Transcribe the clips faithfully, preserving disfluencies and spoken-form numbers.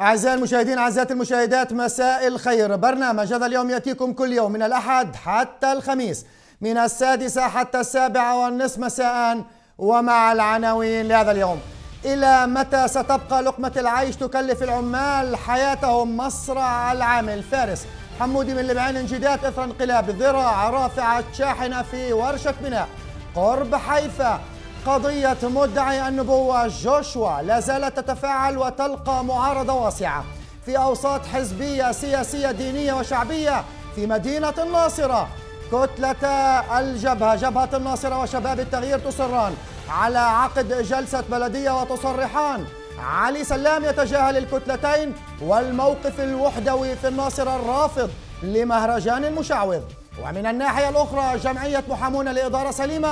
أعزائي المشاهدين، أعزائي المشاهدات، مساء الخير. برنامج هذا اليوم يأتيكم كل يوم من الأحد حتى الخميس من السادسة حتى السابعة والنصف مساء، ومع العناوين لهذا اليوم: إلى متى ستبقى لقمة العيش تكلف العمال حياتهم؟ مصرع العامل فارس حمودة من البعينة نجيدات إثر انقلاب الذراع رافعة شاحنة في ورشة بناء قرب حيفا. قضية مدعي النبوة جوشوا لا زالت تتفاعل وتلقى معارضة واسعة في أوساط حزبية سياسية دينية وشعبية في مدينة الناصرة. كتلة الجبهة جبهة الناصرة وشباب التغيير تصران على عقد جلسة بلدية وتصرحان. علي سلام يتجاهل الكتلتين والموقف الوحدوي في الناصرة الرافض لمهرجان المشعوذ. ومن الناحية الأخرى جمعية محامون لإدارة سليمة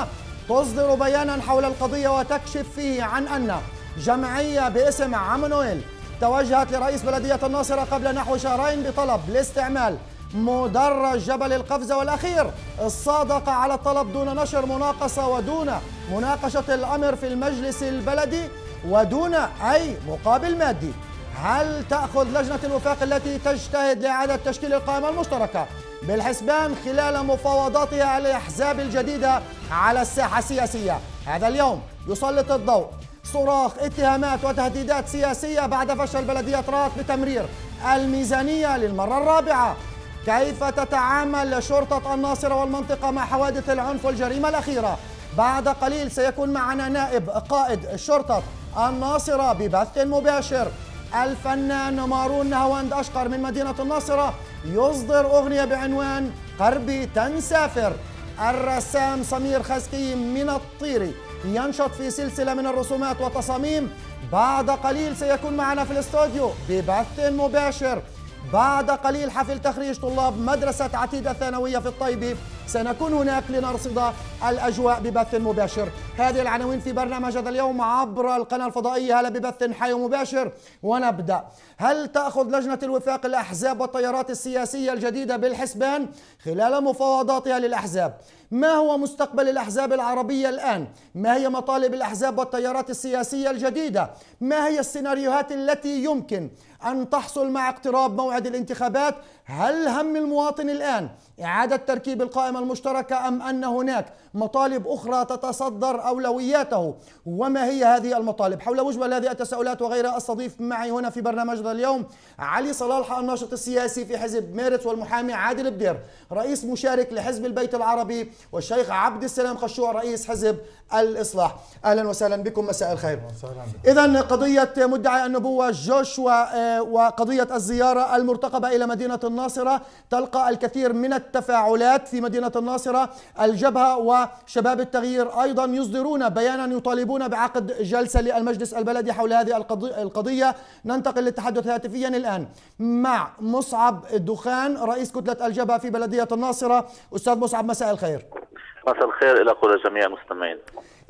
تصدر بيانا حول القضية وتكشف فيه عن أن جمعية باسم عمانويل توجهت لرئيس بلدية الناصرة قبل نحو شهرين بطلب لاستعمال مدرج جبل القفزة، والأخير الصادق على الطلب دون نشر مناقصة ودون مناقشة الأمر في المجلس البلدي ودون أي مقابل مادي. هل تأخذ لجنة الوفاق التي تجتهد لإعادة تشكيل القائمة المشتركة بالحسبان خلال مفاوضاتها الأحزاب الجديدة على الساحة السياسية؟ هذا اليوم يسلط الضوء صراخ اتهامات وتهديدات سياسية بعد فشل بلدية رات بتمرير الميزانية للمرة الرابعة. كيف تتعامل شرطة الناصرة والمنطقة مع حوادث العنف والجريمة الأخيرة؟ بعد قليل سيكون معنا نائب قائد شرطة الناصرة ببث مباشر. الفنان مارون نهاوند أشقر من مدينة الناصرة يصدر أغنية بعنوان قربي تنسافر. الرسام سمير خزقي من الطيري ينشط في سلسلة من الرسومات والتصاميم. بعد قليل سيكون معنا في الاستوديو ببث مباشر. بعد قليل حفل تخريج طلاب مدرسة عتيدة الثانوية في الطيبة، سنكون هناك لنرصد الأجواء ببث مباشر. هذه العناوين في برنامج هذا اليوم عبر القناة الفضائية هلا ببث حي ومباشر. ونبدأ. هل تأخذ لجنة الوفاق الأحزاب والتيارات السياسية الجديدة بالحسبان خلال مفاوضاتها للأحزاب؟ ما هو مستقبل الأحزاب العربية الآن؟ ما هي مطالب الأحزاب والتيارات السياسية الجديدة؟ ما هي السيناريوهات التي يمكن أن تحصل مع اقتراب موعد الانتخابات؟ هل هم المواطن الآن إعادة تركيب القائمة المشتركة أم أن هناك مطالب أخرى تتصدر أولوياته؟ وما هي هذه المطالب؟ حول وجبة هذه التساؤلات وغيرها استضيف معي هنا في برنامجنا اليوم علي صلاح الناشط السياسي في حزب ميرتس، والمحامي عادل بدير رئيس مشارك لحزب البيت العربي، والشيخ عبد السلام خشوع رئيس حزب الإصلاح. أهلا وسهلا بكم، مساء الخير. إذا قضية مدعي النبوة جوشوا وقضية الزيارة المرتقبة إلى مدينة الناصرة تلقى الكثير من التفاعلات في مدينة الناصرة. الجبهة وشباب التغيير أيضا يصدرون بيانا يطالبون بعقد جلسة للمجلس البلدي حول هذه القضية. ننتقل للتحدث هاتفيا الآن مع مصعب الدخان رئيس كتلة الجبهة في بلدية الناصرة. أستاذ مصعب، مساء الخير. مساء الخير إلى كل جميع المستمعين.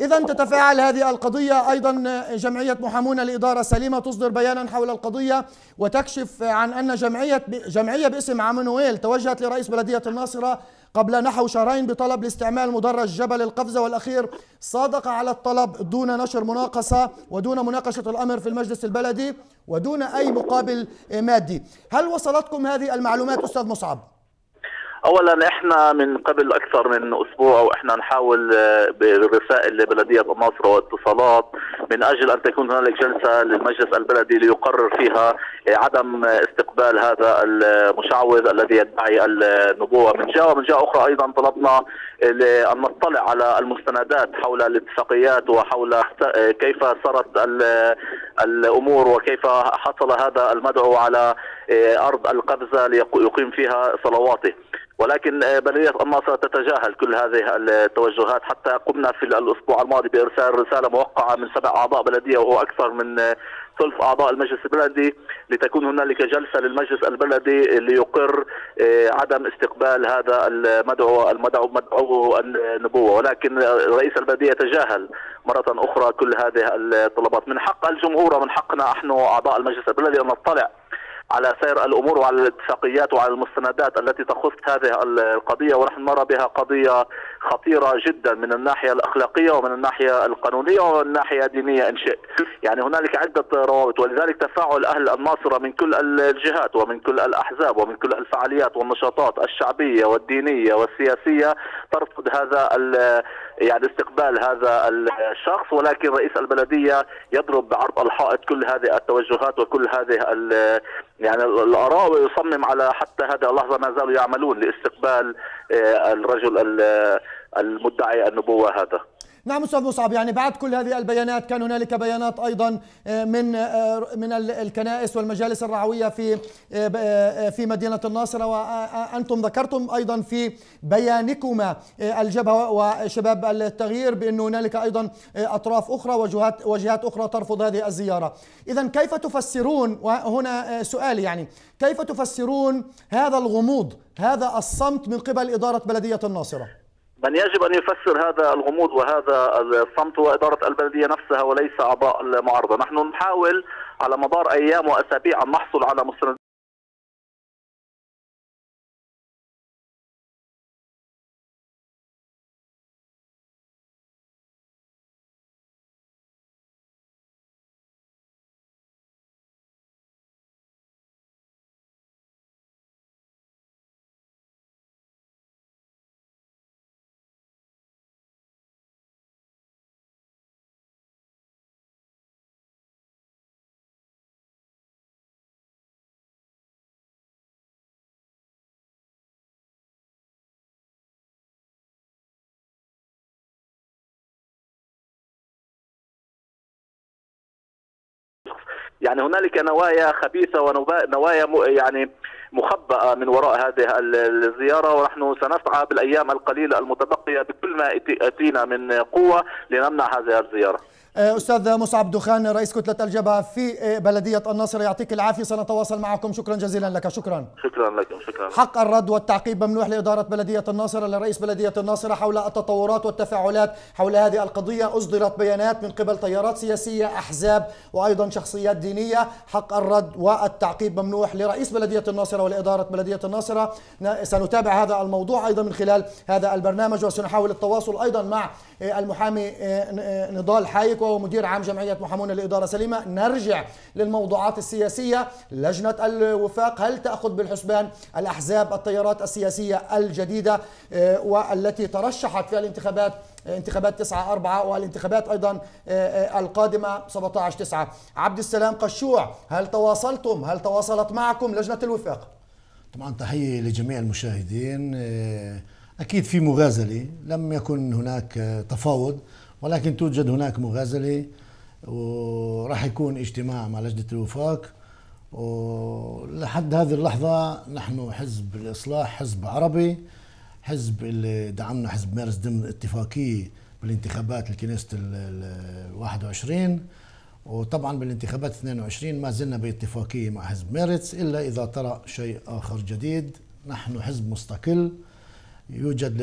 إذا تتفاعل هذه القضية، أيضا جمعية محامون لإدارة سليمة تصدر بيانا حول القضية وتكشف عن أن جمعية جمعية باسم عمانويل توجهت لرئيس بلدية الناصرة قبل نحو شهرين بطلب لاستعمال مدرج جبل القفزة، والأخير صادق على الطلب دون نشر مناقصة ودون مناقشة الأمر في المجلس البلدي ودون أي مقابل مادي. هل وصلتكم هذه المعلومات أستاذ مصعب؟ اولا احنا من قبل اكثر من اسبوع واحنا نحاول بالرسائل لبلديه الناصره واتصالات من اجل ان تكون هنالك جلسه للمجلس البلدي ليقرر فيها عدم استقبال هذا المشعوذ الذي يدعي النبوه. من جهه ومن جهه اخرى ايضا طلبنا ان نطلع على المستندات حول الاتفاقيات وحول كيف سرت الامور وكيف حصل هذا المدعو على ارض القفزه ليقيم فيها صلواته. ولكن بلدية الناصرة تتجاهل كل هذه التوجهات، حتى قمنا في الأسبوع الماضي بإرسال رسالة موقعة من سبع أعضاء بلدية وهو أكثر من ثلث أعضاء المجلس البلدي لتكون هنالك جلسة للمجلس البلدي ليقر عدم استقبال هذا المدعو المدعو مدعوه النبوة. ولكن رئيس البلدية تجاهل مرة أخرى كل هذه الطلبات. من حق الجمهور ومن حقنا نحن أعضاء المجلس البلدي أن نطلع على سير الأمور وعلى الاتفاقيات وعلى المستندات التي تخص هذه القضية، ونحن نرى بها قضية خطيرة جدا من الناحية الأخلاقية ومن الناحية القانونية ومن الناحية الدينية إن شئت. يعني هنالك عدة روابط، ولذلك تفاعل أهل الناصرة من كل الجهات ومن كل الأحزاب ومن كل الفعاليات والنشاطات الشعبية والدينية والسياسية ترفض هذا يعني استقبال هذا الشخص، ولكن رئيس البلدية يضرب بعرض الحائط كل هذه التوجهات وكل هذه يعني الآراء، ويصمم على حتى هذه اللحظة ما زالوا يعملون لاستقبال الرجل المدعي النبوة هذا. نعم أستاذ مصعب، يعني بعد كل هذه البيانات كان هنالك بيانات أيضا من من الكنائس والمجالس الرعوية في في مدينة الناصرة، وأنتم ذكرتم أيضا في بيانكما الجبهة وشباب التغيير بأن هنالك أيضا أطراف أخرى وجهات وجهات أخرى ترفض هذه الزيارة. إذا كيف تفسرون، وهنا سؤالي يعني، كيف تفسرون هذا الغموض، هذا الصمت من قبل إدارة بلدية الناصرة؟ من يجب أن يفسر هذا الغموض وهذا الصمت وإدارة البلدية نفسها وليس أعضاء المعارضة. نحن نحاول على مدار أيام وأسابيع أن نحصل على مستندات يعني هنالك نوايا خبيثة ونوايا يعني مخبأة من وراء هذه الزيارة، ونحن سنسعى بالأيام القليلة المتبقية بكل ما أتينا من قوة لنمنع هذه الزيارة. أستاذ مصعب الدخان رئيس كتلة الجبهة في بلدية الناصرة، يعطيك العافية، سنتواصل معكم. شكرا جزيلا لك. شكرا. شكرا لكم. شكرا. حق الرد والتعقيب ممنوح لإدارة بلدية الناصرة، لرئيس بلدية الناصرة، حول التطورات والتفاعلات حول هذه القضية. أصدرت بيانات من قبل تيارات سياسية، أحزاب، وأيضا شخصيات دينية. حق الرد والتعقيب ممنوح لرئيس بلدية الناصرة ولإدارة بلدية الناصرة. سنتابع هذا الموضوع أيضا من خلال هذا البرنامج، وسنحاول التواصل أيضا مع المحامي نضال حايك ومدير عام جمعية محامون لإدارة سليمة. نرجع للموضوعات السياسية. لجنة الوفاق هل تأخذ بالحسبان الأحزاب، التيارات السياسية الجديدة والتي ترشحت في الانتخابات، انتخابات تسعة أربعة والانتخابات أيضا القادمة سبعة عشر تسعة؟ عبد السلام قشوع، هل تواصلتم، هل تواصلت معكم لجنة الوفاق؟ طبعا تحية لجميع المشاهدين. أكيد في مغازلة، لم يكن هناك تفاوض ولكن توجد هناك مغازلة، وراح يكون اجتماع مع لجنة الوفاق. ولحد هذه اللحظة نحن حزب الإصلاح، حزب عربي، حزب اللي دعمنا حزب مارس ضمن اتفاقية بالانتخابات الكنيسة الواحد وعشرين، وطبعا بالانتخابات اثنين وعشرين ما زلنا باتفاقية مع حزب ميرتس إلا إذا طرأ شيء آخر جديد. نحن حزب مستقل. يوجد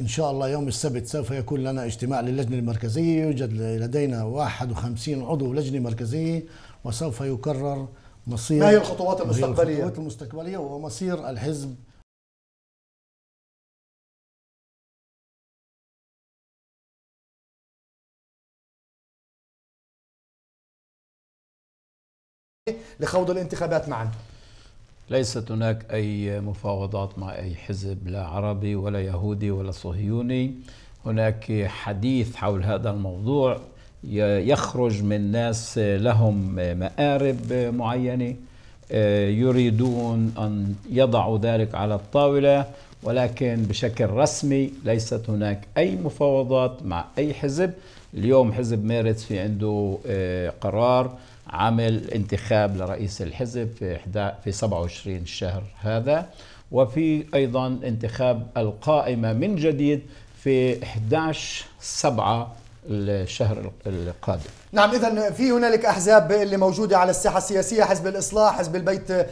إن شاء الله يوم السبت سوف يكون لنا اجتماع للجنة المركزية، يوجد لدينا واحد وخمسين عضو لجنة مركزية، وسوف يقرر مصير ما هي الخطوات المستقبلية الخطوات المستقبلية ومصير الحزب. لخوض الانتخابات معا ليست هناك أي مفاوضات مع أي حزب، لا عربي ولا يهودي ولا صهيوني. هناك حديث حول هذا الموضوع يخرج من ناس لهم مآرب معينة يريدون أن يضعوا ذلك على الطاولة، ولكن بشكل رسمي ليست هناك أي مفاوضات مع أي حزب. اليوم حزب ميرتس في عنده قرار عمل انتخاب لرئيس الحزب في سبعة وعشرين الشهر هذا، وفي أيضا انتخاب القائمة من جديد في إحدى عشر سبعة الشهر القادم. نعم، إذا في هنالك أحزاب اللي موجودة على الساحة السياسية، حزب الإصلاح، حزب البيت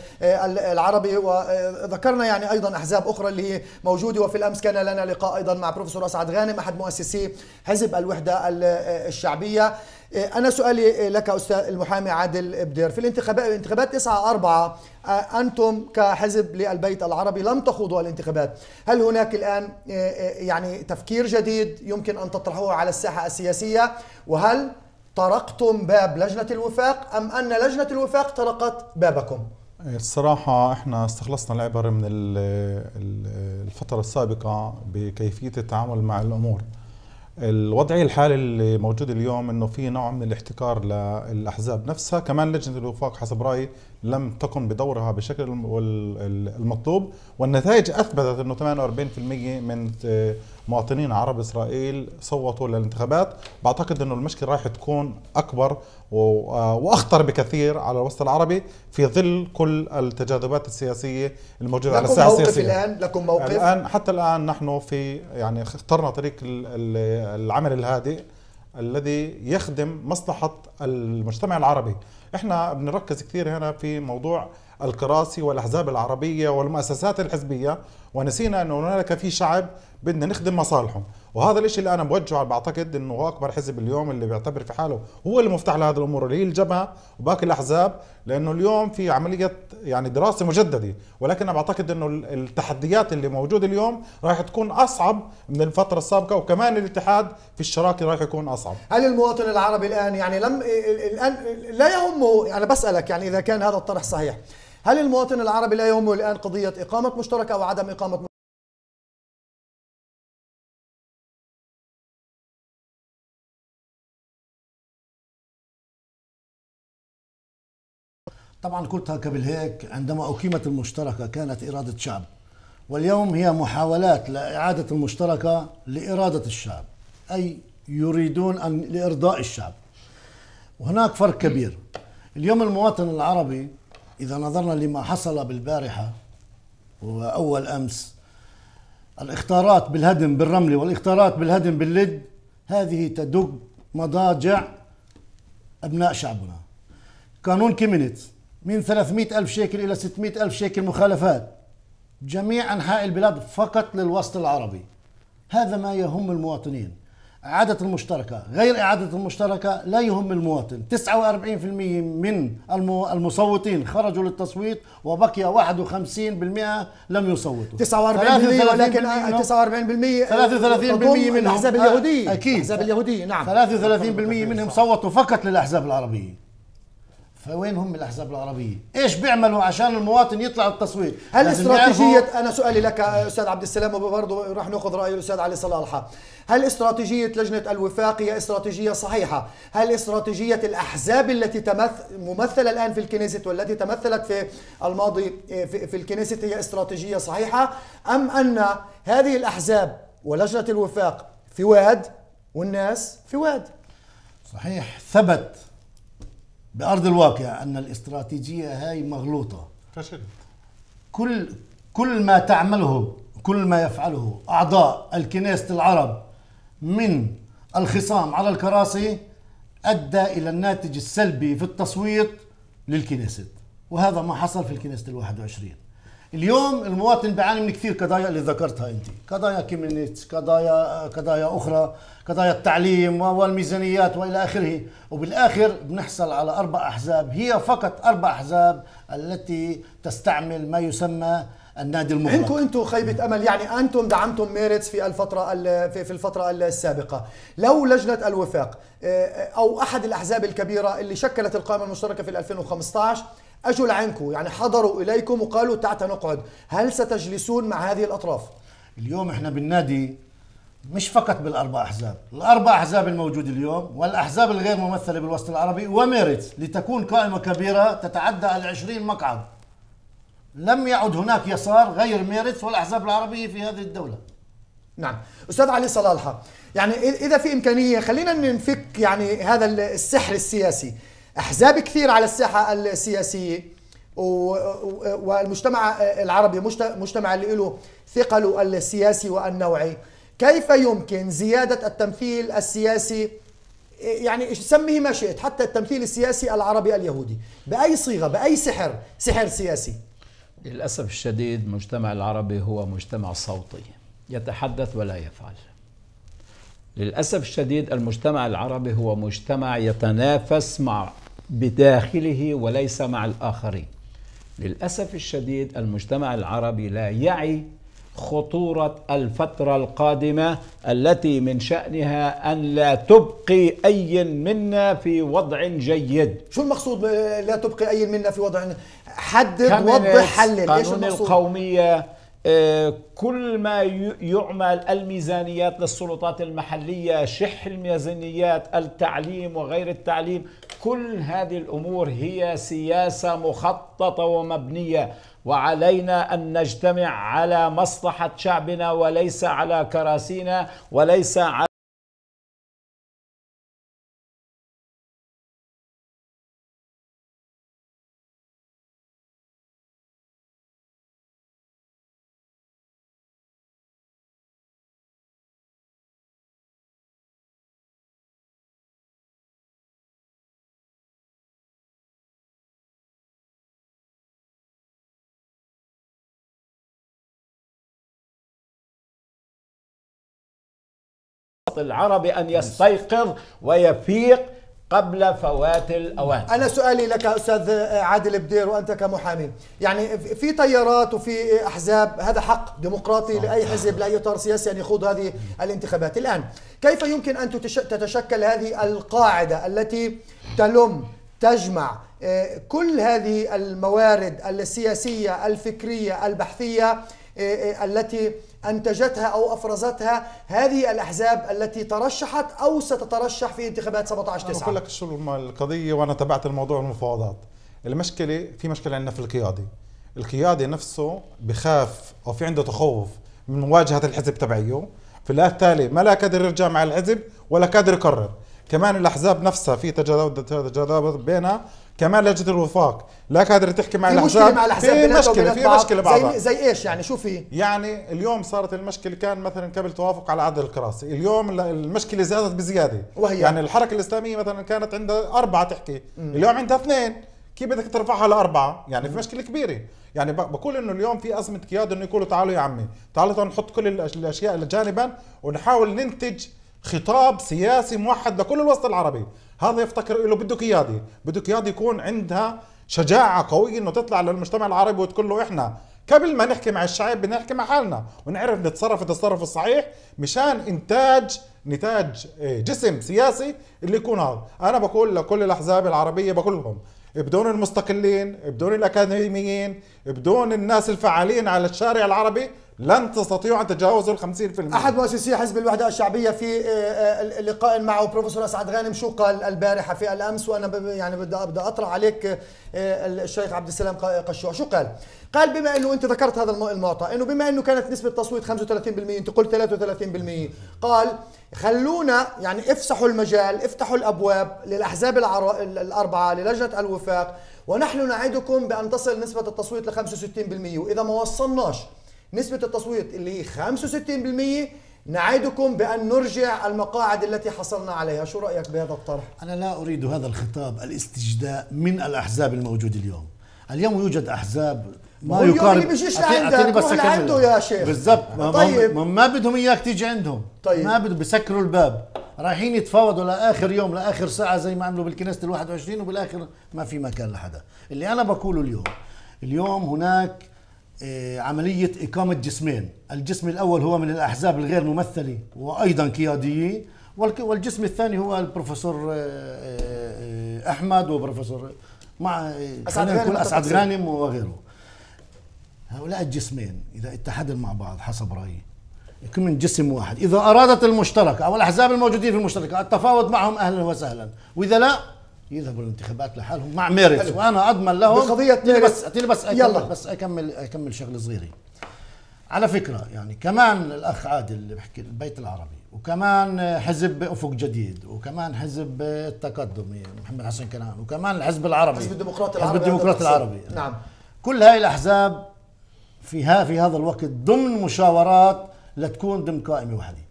العربي، وذكرنا يعني أيضا أحزاب أخرى اللي هي موجودة. وفي الأمس كان لنا لقاء أيضا مع بروفيسور أسعد غانم أحد مؤسسي حزب الوحدة الشعبية. أنا سؤالي لك أستاذ المحامي عادل بدير، في الانتخابات تسعة أربعة أنتم كحزب للبيت العربي لم تخوضوا الانتخابات، هل هناك الآن يعني تفكير جديد يمكن أن تطرحوه على الساحة السياسية؟ وهل طرقتم باب لجنة الوفاق أم أن لجنة الوفاق طرقت بابكم؟ الصراحة احنا استخلصنا العبر من الفترة السابقة بكيفية التعامل مع الأمور. الوضعية الحالة اللي موجودة اليوم انه في نوع من الاحتكار للأحزاب نفسها، كمان لجنة الوفاق حسب رأيي لم تقم بدورها بشكل المطلوب، والنتائج اثبتت انه ثمانية وأربعين بالمئة من مواطنين عرب اسرائيل صوتوا للانتخابات. بعتقد انه المشكلة راح تكون اكبر واخطر بكثير على الوسط العربي في ظل كل التجاذبات السياسية الموجودة على الساحة السياسية. الان لكم موقف؟ الان حتى الان نحن في يعني اخترنا طريق العمل الهادئ الذي يخدم مصلحة المجتمع العربي. احنا بنركز كثير هنا في موضوع الكراسي والأحزاب العربية والمؤسسات الحزبية، ونسينا أنه هناك في شعب بدنا نخدم مصالحهم، وهذا الشيء اللي أنا بوجهه. بعتقد أنه هو أكبر حزب اليوم اللي بيعتبر في حاله هو المفتاح لهذه الأمور اللي هي الجبهة وباقي الأحزاب، لأنه اليوم في عملية يعني دراسة مجددة، ولكن أنا بعتقد أنه التحديات اللي موجودة اليوم راح تكون أصعب من الفترة السابقة، وكمان الاتحاد في الشراكة راح يكون أصعب. هل المواطن العربي الآن يعني لم الآن لا يهمه؟ أنا بسألك يعني إذا كان هذا الطرح صحيح، هل المواطن العربي لا يهمه الآن قضية إقامة مشتركة أو عدم إقامة؟ طبعا قلتها قبل هيك، عندما أقيمت المشتركة كانت إرادة شعب، واليوم هي محاولات لإعادة المشتركة لإرادة الشعب، أي يريدون أن لإرضاء الشعب، وهناك فرق كبير. اليوم المواطن العربي إذا نظرنا لما حصل بالبارحة وأول أمس، الاختارات بالهدم بالرملي والاختارات بالهدم باللد، هذه تدب مضاجع أبناء شعبنا. قانون كيمينيتس من ثلاثمئة ألف شيكل إلى ستمئة ألف شيكل مخالفات جميع أنحاء البلاد فقط للوسط العربي. هذا ما يهم المواطنين. إعادة المشتركة غير إعادة المشتركة لا يهم المواطن. تسعة وأربعين بالمئة من المصوتين خرجوا للتصويت وبقي واحد وخمسين بالمئة لم يصوتوا. تسعة وأربعين بالمئة ولكن تسعة وأربعين بالمئة من الأحزاب اليهودية. أكيد الأحزاب اليهودية، نعم. ثلاثة وثلاثين بالمئة منهم صوتوا فقط للأحزاب العربية. فوين هم الأحزاب العربية؟ إيش بيعملوا عشان المواطن يطلع التصويت؟ هل استراتيجية، أنا سؤالي لك أستاذ عبد السلام وبرضه راح نأخذ رأي الأستاذ علي صلاحة، هل استراتيجية لجنة الوفاق هي استراتيجية صحيحة؟ هل استراتيجية الأحزاب التي تمثل ممثلة الآن في الكنيست والتي تمثلت في الماضي في, في الكنيست هي استراتيجية صحيحة؟ أم أن هذه الأحزاب ولجنة الوفاق في واد والناس في واد؟ صحيح، ثبت بأرض الواقع أن الاستراتيجية هاي مغلوطة. فشلت. كل كل ما تعمله كل ما يفعله أعضاء الكنيسة العرب من الخصام على الكراسي أدى إلى الناتج السلبي في التصويت للكنيسة، وهذا ما حصل في الكنيسة الواحد وعشرين. اليوم المواطن بيعاني من كثير قضايا اللي ذكرتها أنت، قضايا كيمينيتس، قضايا قضايا أخرى، قضايا التعليم والميزانيات وإلى آخره، وبالآخر بنحصل على أربع أحزاب، هي فقط أربع أحزاب التي تستعمل ما يسمى النادي المغلق. عندكم انتم خيبة امل، يعني انتم دعمتم ميرتس في الفترة في الفترة السابقة، لو لجنة الوفاق او احد الأحزاب الكبيرة اللي شكلت القائمة المشتركة في ألفين وخمسة عشر اجوا لعندكم، يعني حضروا اليكم وقالوا تعال نقعد، هل ستجلسون مع هذه الأطراف؟ اليوم احنا بالنادي مش فقط بالأربع أحزاب، الأربع أحزاب الموجودة اليوم والأحزاب الغير ممثلة بالوسط العربي وميرتس لتكون قائمة كبيرة تتعدى على عشرين مقعد. لم يعد هناك يسار غير ميرتس والأحزاب العربية في هذه الدولة. نعم، أستاذ علي صلاحة، يعني إذا في إمكانية خلينا ننفك يعني هذا السحر السياسي، أحزاب كثير على الساحة السياسية والمجتمع العربي مجتمع اللي له ثقله السياسي والنوعي، كيف يمكن زيادة التمثيل السياسي يعني سميه ما شئت، حتى التمثيل السياسي العربي اليهودي، بأي صيغة، بأي سحر، سحر سياسي. للأسف الشديد المجتمع العربي هو مجتمع صوتي، يتحدث ولا يفعل. للأسف الشديد المجتمع العربي هو مجتمع يتنافس مع بداخله وليس مع الآخرين. للأسف الشديد المجتمع العربي لا يعي خطورة الفترة القادمة التي من شأنها أن لا تبقي أي منا في وضع جيد. شو المقصود لا تبقي أي منا في وضع؟ حدد، وضح، حلل. قانون القومية، كل ما يعمل، الميزانيات للسلطات المحلية، شح الميزانيات، التعليم وغير التعليم، كل هذه الأمور هي سياسة مخططة ومبنية، وعلينا أن نجتمع على مصلحة شعبنا وليس على كراسينا وليس على العربي أن يستيقظ ويفيق قبل فوات الأوان. أنا سؤالي لك أستاذ عادل بدير، وأنت كمحامي، يعني في تيارات وفي أحزاب، هذا حق ديمقراطي لأي حزب لأي إطار سياسي أن يخوض هذه الانتخابات. الآن كيف يمكن أن تتشكل هذه القاعدة التي تلم تجمع كل هذه الموارد السياسية الفكرية البحثية التي أنتجتها أو أفرزتها هذه الأحزاب التي ترشحت أو ستترشح في انتخابات سبعة عشر تسعة؟ أنا أقول لك شو القضية، وأنا تابعت الموضوع المفاوضات. المشكلة في مشكلة عندنا في القيادة، القيادة نفسه بخاف أو في عنده تخوف من مواجهة الحزب تبعيه، في التالي ما لا قادر يرجع مع الحزب ولا قادر يقرر. كمان الأحزاب نفسها في تجاذب بينها، كمان لجنة الوفاق لا قادر تحكي مع الأحزاب، في مشكلة، في مشكلة بعضها. زي, زي إيش يعني؟ شو في؟ يعني اليوم صارت المشكلة، كان مثلا قبل توافق على عدد الكراسي، اليوم المشكلة زادت بزيادة، وهي يعني الحركة الإسلامية مثلا كانت عندها أربعة تحكي، مم. اليوم عندها اثنين، كيف بدك ترفعها لأربعة؟ يعني مم. في مشكلة كبيرة. يعني بقول إنه اليوم في أزمة قيادة، إنه يقولوا تعالوا يا عمي تعالوا نحط كل الأشياء جانبا ونحاول ننتج خطاب سياسي موحد لكل الوسط العربي. هذا يفتكر له بده قيادي، بده قيادي يكون عندها شجاعة قوية انه تطلع للمجتمع العربي وتقول له احنا قبل ما نحكي مع الشعب بدنا نحكي مع حالنا ونعرف نتصرف التصرف الصحيح مشان انتاج نتاج جسم سياسي اللي يكون هذا. انا بقول لكل الاحزاب العربية بقولهم بدون المستقلين، بدون الاكاديميين، بدون الناس الفعالين على الشارع العربي لن تستطيعوا ان تتجاوزوا ال50%. احد مؤسسي حزب الوحده الشعبيه في لقاء معه بروفيسور اسعد غانم شو قال البارحه في الامس، وانا يعني بدي اطرح عليك الشيخ عبد السلام قشوع، شو قال؟ قال بما انه انت ذكرت هذا المعطى، انه بما انه كانت نسبه التصويت خمسة وثلاثين بالمئة انت قلت ثلاثة وثلاثين بالمئة، قال خلونا يعني افسحوا المجال، افتحوا الابواب للاحزاب الاربعه للجنه الوفاق، ونحن نعدكم بان تصل نسبه التصويت ل خمسة وستين بالمئة، واذا ما وصلناش نسبة التصويت اللي هي خمسة وستين بالمئة نعيدكم بأن نرجع المقاعد التي حصلنا عليها. شو رأيك بهذا الطرح؟ أنا لا أريد هذا الخطاب الاستجداء من الأحزاب الموجودة اليوم. اليوم يوجد أحزاب ما يقارب، أعطيني بس أكمل يا شيخ بالضبط. طيب. ما, ما بدهم إياك تيجي عندهم. طيب. ما بدهم، بسكروا الباب، رايحين يتفاوضوا لآخر يوم لآخر ساعة زي ما عملوا بالكنيسة الواحد وعشرين، وبالآخر ما في مكان لحدا. اللي أنا بقوله اليوم، اليوم هناك عملية إقامة جسمين، الجسم الأول هو من الأحزاب الغير ممثلة وأيضا قياديين، والجسم الثاني هو البروفيسور أحمد وبروفيسور مع أسعد غانم وغيره. هؤلاء الجسمين إذا اتحدوا مع بعض حسب رأيي يكون من جسم واحد. إذا أرادت المشتركة أو الأحزاب الموجودين في المشتركة التفاوض معهم أهلا وسهلا، وإذا لا يذهبوا الانتخابات لحالهم مع ميرتس، وانا اضمن لهم بقضيه ميرتس. بس بس أكمل يلا. بس اكمل اكمل شغله صغيره. على فكره يعني كمان الاخ عادل اللي بحكي البيت العربي، وكمان حزب افق جديد، وكمان حزب التقدم محمد حسن كنعان، وكمان الحزب العربي، حزب الديمقراطي العربي، حزب الديمقراطي العربي. نعم، كل هاي الاحزاب فيها في هذا الوقت ضمن مشاورات لتكون ضمن قائمه واحده.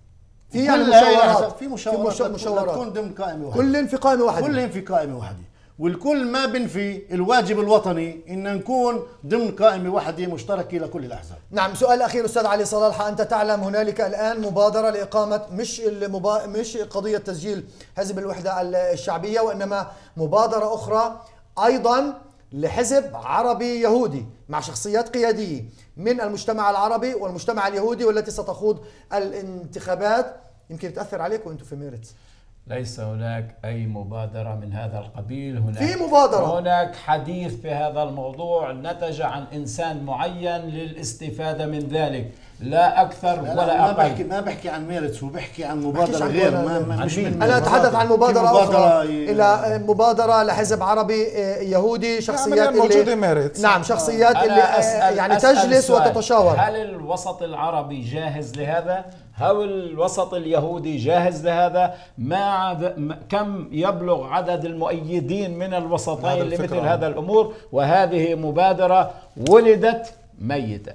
في يعني مشاورات في مشاورات مشاورات تكون ضمن قائمه واحده، كلهم في قائمه واحده، كلهم في قائمه واحده، والكل ما بنفي الواجب الوطني ان نكون ضمن قائمه واحده مشتركه لكل الاحزاب. نعم، سؤال اخير استاذ علي صلاح، انت تعلم هنالك الان مبادره لاقامه مش المبا... مش قضيه تسجيل حزب الوحده الشعبيه، وانما مبادره اخرى ايضا لحزب عربي يهودي مع شخصيات قياديه من المجتمع العربي والمجتمع اليهودي، والتي ستخوض الانتخابات، يمكن تأثر عليكم وانتم في ميرتس. ليس هناك أي مبادرة من هذا القبيل، هناك في مبادرة، هناك حديث في هذا الموضوع نتج عن إنسان معين للاستفادة من ذلك، لا أكثر ولا أقل. ما بحكي ما بحكي عن ميرتس وبحكي عن مبادرة غير، ما ما مش من أنا أتحدث عن مبادرة, مبادرة أخرى ي... إلى مبادرة لحزب عربي يهودي، شخصيات اللي موجودة ميرتس، نعم شخصيات اللي أسأل يعني أسأل تجلس سؤال. وتتشاور. هل الوسط العربي جاهز لهذا؟ هل الوسط اليهودي جاهز لهذا؟ ما كم يبلغ عدد المؤيدين من الوسطين لمثل هذا الأمور؟ وهذه مبادرة ولدت ميتة.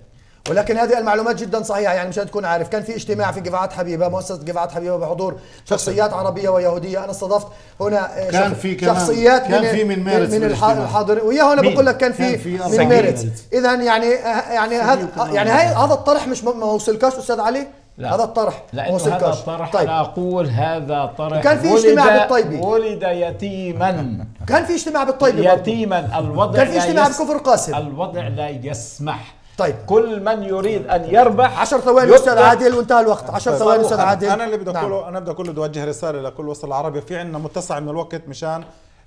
ولكن هذه المعلومات جدا صحيحه، يعني مشان تكون عارف، كان في اجتماع في قفعات حبيبه، مؤسسه قفعات حبيبه بحضور شخصيات عربيه ويهوديه، انا استضفت هنا كان شخ... في شخصيات كان من في من, من, من الحاضرين، ويا هنا بقول لك كان في, في من ميرتس. اذا يعني يعني هذا يعني هذا الطرح مش ما وصلكاش استاذ علي؟ لا. هذا الطرح لا هذا الطرح طيب. انا اقول هذا طرح كان في اجتماع بالطيبي، ولد يتيما كان في اجتماع بالطيبي يتيما الوضع كان في اجتماع بكفر قاسم، الوضع لا يسمح. طيب كل من يريد ان يربح عشر ثواني استاذ عادل وانتهى الوقت. عشر ثواني استاذ عادل. انا اللي بدي اقوله نعم. انا بدي اقول بدي اوجه رساله لكل الوسط العربي، في عندنا متسع من الوقت مشان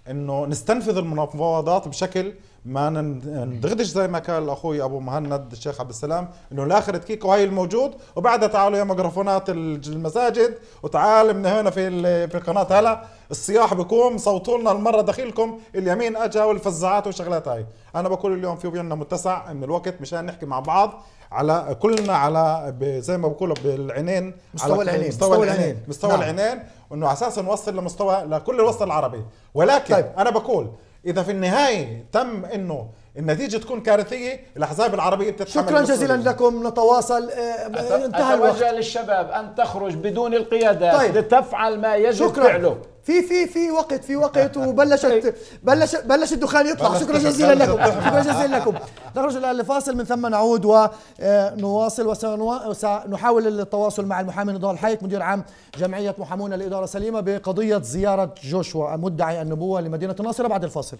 انه نستنفذ المفاوضات بشكل ما نضغطش، زي ما قال اخوي ابو مهند الشيخ عبد السلام انه لاخر دقيقه، وهي الموجود، وبعدها تعالوا يا ميكروفونات المساجد، وتعال من هنا في في قناه هلا الصياح بقوم صوتوا لنا المره دخيلكم، اليمين اجا والفزاعات والشغلات هاي. انا بقول اليوم في عندنا متسع من الوقت مشان نحكي مع بعض على كلنا على زي ما بقولوا بالعينين، مستوى على العينين مستوى, مستوى العينين مستوى نعم. العينين، وانه على اساس نوصل لمستوى لكل الوسط العربي. ولكن طيب. انا بقول إذا في النهاية تم إنه النتيجة تكون كارثية، الأحزاب العربية بتتحمل. شكرا جزيلا لكم، نتواصل انتهى الوقت. أتوجه للشباب أن تخرج بدون القيادات طيب. لتفعل ما يجب فعله. في في في وقت في وقت وبلشت بلش بلش الدخان يطلع. شكرا جزيلا لكم، شكرا جزيلا لكم. نخرج الآن لفاصل، من ثم نعود ونواصل، وسنحاول التواصل مع المحامي نضال حيك مدير عام جمعية محامون للإدارة السليمة بقضية زيارة جوشوا مدعي النبوة لمدينة الناصرة بعد الفاصل.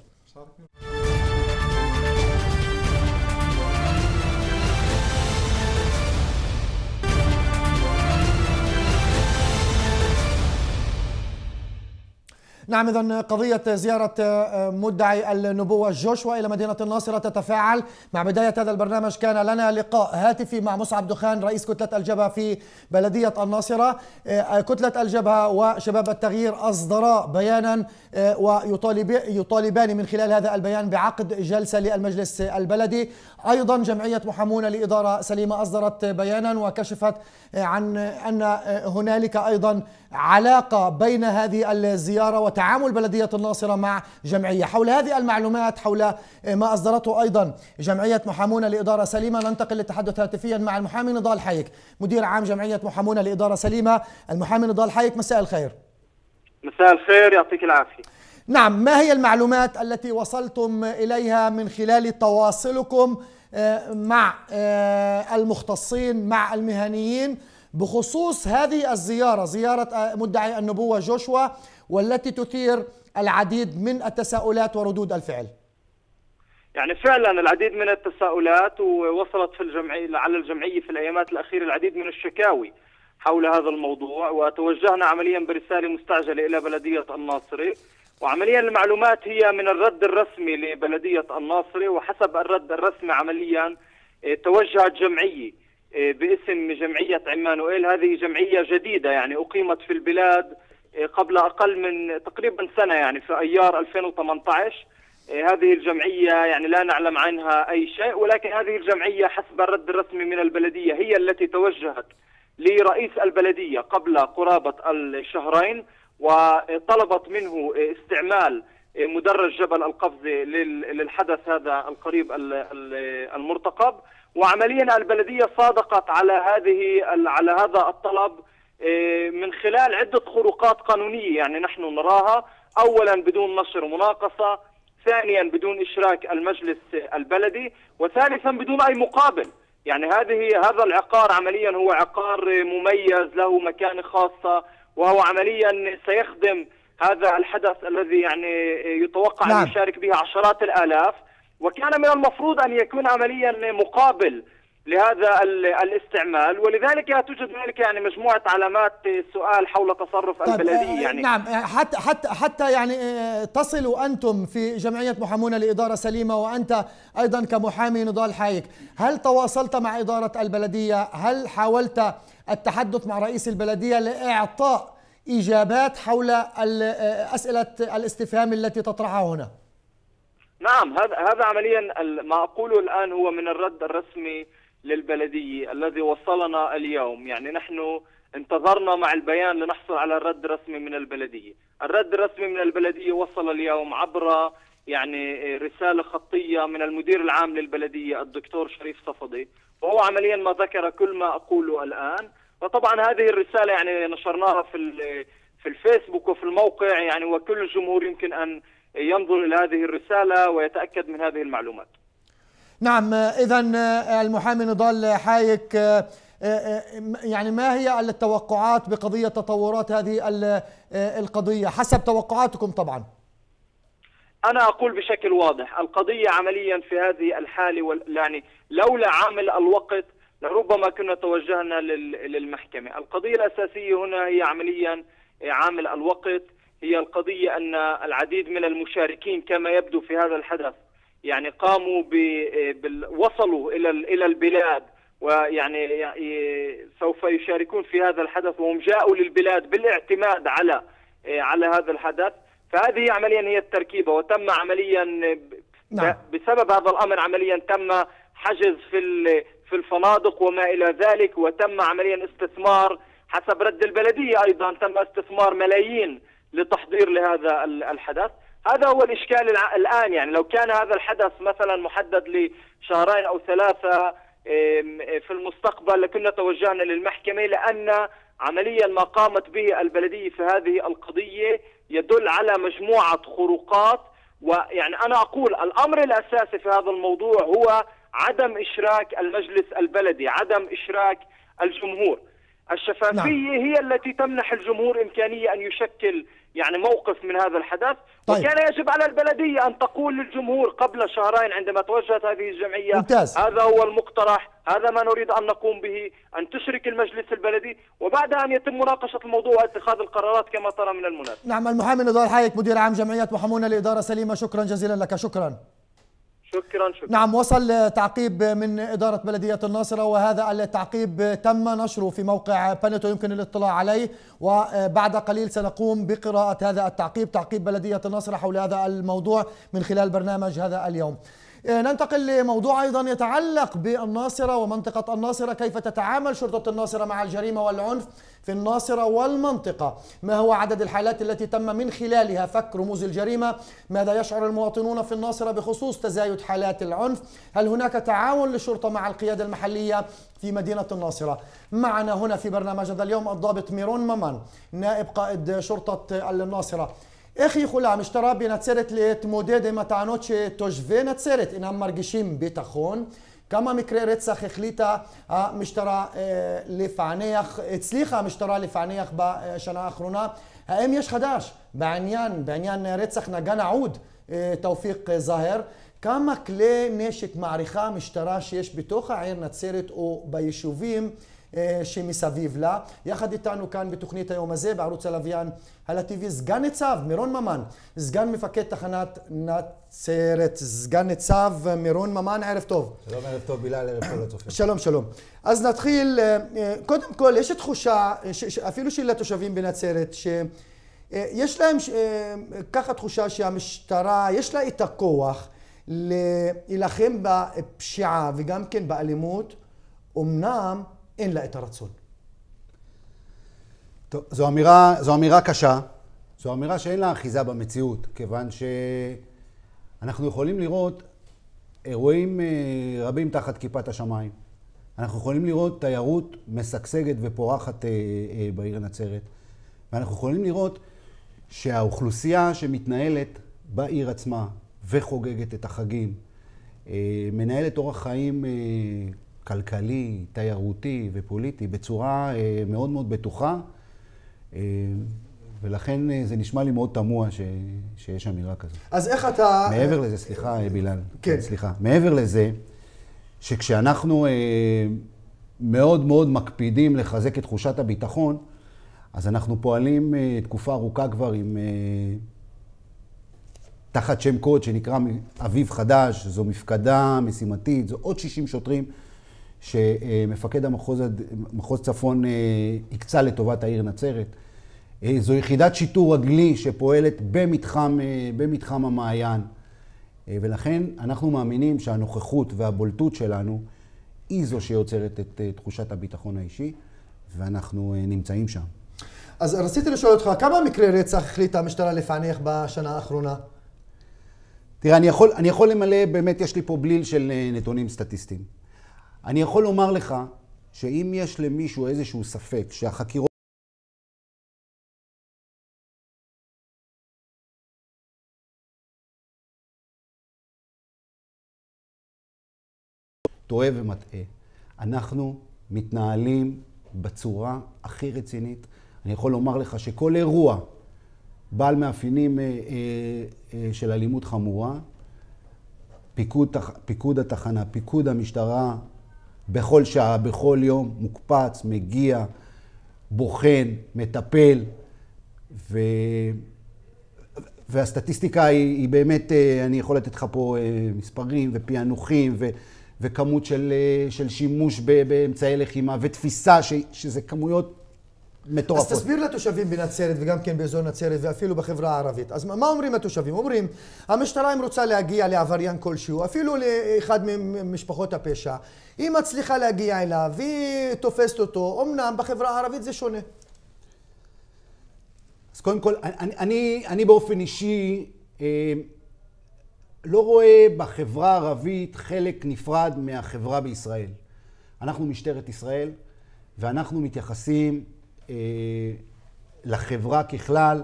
نعم، إذن قضية زيارة مدعي النبوة جوشوا إلى مدينة الناصرة تتفاعل. مع بداية هذا البرنامج كان لنا لقاء هاتفي مع مصعب دخان رئيس كتلة الجبهة في بلدية الناصرة. كتلة الجبهة وشباب التغيير أصدرا بيانا ويطالبان من خلال هذا البيان بعقد جلسة للمجلس البلدي. أيضا جمعية محامون لإدارة سليمة أصدرت بيانا وكشفت عن أن هنالك أيضا علاقة بين هذه الزيارة وتعامل بلدية الناصرة مع جمعية. حول هذه المعلومات، حول ما أصدرته أيضا جمعية محامون لإدارة سليمة، ننتقل للتحدث هاتفيا مع المحامي نضال حيك مدير عام جمعية محامون لإدارة سليمة. المحامي نضال حيك، مساء الخير. مساء الخير، يعطيك العافية. نعم، ما هي المعلومات التي وصلتم إليها من خلال تواصلكم مع المختصين مع المهنيين بخصوص هذه الزيارة، زيارة مدعي النبوة جوشوا، والتي تثير العديد من التساؤلات وردود الفعل؟ يعني فعلا العديد من التساؤلات، ووصلت في الجمعية على الجمعية في الأيامات الأخيرة العديد من الشكاوي حول هذا الموضوع، وتوجهنا عمليا برسالة مستعجلة إلى بلدية الناصرة، وعمليا المعلومات هي من الرد الرسمي لبلدية الناصرة، وحسب الرد الرسمي عمليا توجهت جمعية باسم جمعية عمانوئيل. هذه جمعية جديدة يعني أقيمت في البلاد قبل أقل من تقريبا سنة، يعني في أيار ألفين وثمانية عشر. هذه الجمعية يعني لا نعلم عنها أي شيء، ولكن هذه الجمعية حسب الرد الرسمي من البلدية هي التي توجهت لرئيس البلدية قبل قرابة الشهرين، وطلبت منه استعمال مدرج جبل القفزة للحدث هذا القريب المرتقب، وعمليا البلدية صادقت على هذه على هذا الطلب من خلال عدة خروقات قانونية يعني نحن نراها. أولا بدون نشر مناقصة، ثانيا بدون إشراك المجلس البلدي، وثالثا بدون أي مقابل. يعني هذه هذا العقار عمليا هو عقار مميز له مكانة خاصة، وهو عمليا سيخدم هذا الحدث الذي يعني يتوقع نعم. أن يشارك به عشرات الآلاف، وكان من المفروض أن يكون عمليا مقابل لهذا الاستعمال، ولذلك توجد هناك يعني مجموعة علامات سؤال حول تصرف البلدية. يعني نعم حتى حتى حتى يعني تصلوا أنتم في جمعية محامون لإدارة سليمة، وأنت أيضا كمحامي نضال حايك، هل تواصلت مع إدارة البلدية؟ هل حاولت التحدث مع رئيس البلدية لإعطاء إجابات حول أسئلة الاستفهام التي تطرحها هنا؟ نعم، هذا هذا عمليا ما أقوله الآن هو من الرد الرسمي للبلدية الذي وصلنا اليوم. يعني نحن انتظرنا مع البيان لنحصل على الرد الرسمي من البلدية. الرد الرسمي من البلدية وصل اليوم عبر يعني رسالة خطية من المدير العام للبلدية الدكتور شريف صفدي، وهو عمليا ما ذكر كل ما أقوله الآن. وطبعا هذه الرسالة يعني نشرناها في في الفيسبوك وفي الموقع، يعني وكل الجمهور يمكن أن ينظر إلى هذه الرسالة ويتأكد من هذه المعلومات. نعم، إذا المحامي نضال حايك، يعني ما هي التوقعات بقضية تطورات هذه القضية حسب توقعاتكم؟ طبعا أنا أقول بشكل واضح القضية عمليا في هذه الحالة، يعني لولا عامل الوقت لربما كنا توجهنا للمحكمة. القضية الأساسية هنا هي عمليا عامل الوقت، هي القضية أن العديد من المشاركين كما يبدو في هذا الحدث يعني قاموا ب وصلوا الى الى البلاد، ويعني سوف يشاركون في هذا الحدث، وهم جاءوا للبلاد بالاعتماد على على هذا الحدث. فهذه عمليا هي التركيبه، وتم عمليا بسبب هذا الامر عمليا تم حجز في في الفنادق وما الى ذلك، وتم عمليا استثمار حسب رد البلديه ايضا تم استثمار ملايين لتحضير لهذا الحدث. هذا هو الإشكال الآن. يعني لو كان هذا الحدث مثلا محدد لشهرين أو ثلاثة في المستقبل لكنا توجهنا للمحكمة، لأن عمليا ما قامت به البلدية في هذه القضية يدل على مجموعة خروقات. ويعني أنا أقول الأمر الأساسي في هذا الموضوع هو عدم إشراك المجلس البلدي، عدم إشراك الجمهور. الشفافية نعم. هي التي تمنح الجمهور إمكانية أن يشكل يعني موقف من هذا الحدث. طيب. وكان يجب على البلدية أن تقول للجمهور قبل شهرين عندما توجهت هذه الجمعية ممتاز. هذا هو المقترح، هذا ما نريد أن نقوم به، أن تشرك المجلس البلدي، وبعدها أن يتم مناقشة الموضوع واتخاذ القرارات كما ترى من المناسب. نعم، المحامي نضال حايك مدير عام جمعية محامون لإدارة سليمة، شكرا جزيلا لك. شكرا شكرا شكرا. نعم، وصل تعقيب من إدارة بلدية الناصرة، وهذا التعقيب تم نشره في موقع بانيت، يمكن الاطلاع عليه، وبعد قليل سنقوم بقراءة هذا التعقيب، تعقيب بلدية الناصرة حول هذا الموضوع من خلال برنامج هذا اليوم. ننتقل لموضوع أيضا يتعلق بالناصرة ومنطقة الناصرة. كيف تتعامل شرطة الناصرة مع الجريمة والعنف في الناصرة والمنطقة؟ ما هو عدد الحالات التي تم من خلالها فك رموز الجريمة؟ ماذا يشعر المواطنون في الناصرة بخصوص تزايد حالات العنف؟ هل هناك تعاون للشرطة مع القيادة المحلية في مدينة الناصرة؟ معنا هنا في برنامج هذا اليوم الضابط ميرون مامان، نائب قائد شرطة الناصرة. اخي خلام اشترى بنتصرت لتمودد עם הטענות שתושבי נצרת אינם מרגישים ביטחון. כמה מקרי רצח החליטה המשטרה לפענח, הצליחה המשטרה לפענח בשנה האחרונה? האם יש חדש בעניין, בעניין רצח נגן עעוד תאופיק זהר? כמה כלי נשק מעריכה המשטרה שיש בתוך העיר נצרת או ביישובים שמסביב לה? יחד איתנו כאן בתוכנית היום הזה בערוץ הלוויין הלטיבי סגן ניצב מירון ממן, סגן מפקד תחנת נצרת. סגן ניצב מירון ממן, ערב טוב. שלום, ערב טוב בילל, ערב טוב לצופים. שלום, שלום. אז נתחיל, קודם כל יש תחושה, אפילו של התושבים בנצרת, שיש להם ככה תחושה שהמשטרה יש לה את הכוח להילחם בפשיעה וגם כן באלימות, אמנם אין לה את הרצון. טוב, זו אמירה, זו אמירה קשה, זו אמירה שאין לה אחיזה במציאות, כיוון שאנחנו יכולים לראות אירועים רבים תחת כיפת השמיים. אנחנו יכולים לראות תיירות משגשגת ופורחת בעיר נצרת, ואנחנו יכולים לראות שהאוכלוסייה שמתנהלת בעיר עצמה וחוגגת את החגים, מנהלת אורח חיים כלכלי, תיירותי ופוליטי בצורה מאוד מאוד בטוחה, ולכן זה נשמע לי מאוד תמוה שיש אמירה כזאת. אז איך אתה... מעבר לזה, סליחה בילאל, כן. סליחה, מעבר לזה, שכשאנחנו מאוד מאוד מקפידים לחזק את תחושת הביטחון, אז אנחנו פועלים תקופה ארוכה כבר עם... תחת שם קוד שנקרא אביב חדש, זו מפקדה משימתית, זו עוד שישים שוטרים שמפקד המחוז, מחוז צפון הקצה לטובת העיר נצרת. זו יחידת שיטור רגלי שפועלת במתחם, במתחם המעיין. ולכן אנחנו מאמינים שהנוכחות והבולטות שלנו היא זו שיוצרת את תחושת הביטחון האישי, ואנחנו נמצאים שם. אז רציתי לשאול אותך, כמה מקרי רצח החליטה המשטרה לפענח בשנה האחרונה? תראה, אני יכול, אני יכול למלא, באמת יש לי פה בליל של נתונים סטטיסטיים. אני יכול לומר לך שאם יש למישהו איזשהו ספק שהחקירות טועה ומטעה. אנחנו מתנהלים בצורה הכי רצינית. אני יכול לומר לך שכל אירוע בעל מאפיינים של אלימות חמורה, פיקוד, פיקוד התחנה, פיקוד המשטרה, בכל שעה, בכל יום, מוקפץ, מגיע, בוחן, מטפל, ו... והסטטיסטיקה היא, היא באמת, אני יכול לתת לך פה מספרים ופענוחים, ו... וכמות של, של שימוש באמצעי לחימה, ותפיסה ש, שזה כמויות מטורפות. אז תסביר לתושבים בנצרת וגם כן באזור נצרת ואפילו בחברה הערבית. אז מה אומרים התושבים? אומרים, המשטרה אם רוצה להגיע לעבריין כלשהו, אפילו לאחד ממשפחות הפשע, היא מצליחה להגיע אליו, היא תופסת אותו. אמנם בחברה הערבית זה שונה. אז קודם כל, אני, אני, אני באופן אישי, לא רואה בחברה הערבית חלק נפרד מהחברה בישראל. אנחנו משטרת ישראל, ואנחנו מתייחסים אה, לחברה ככלל,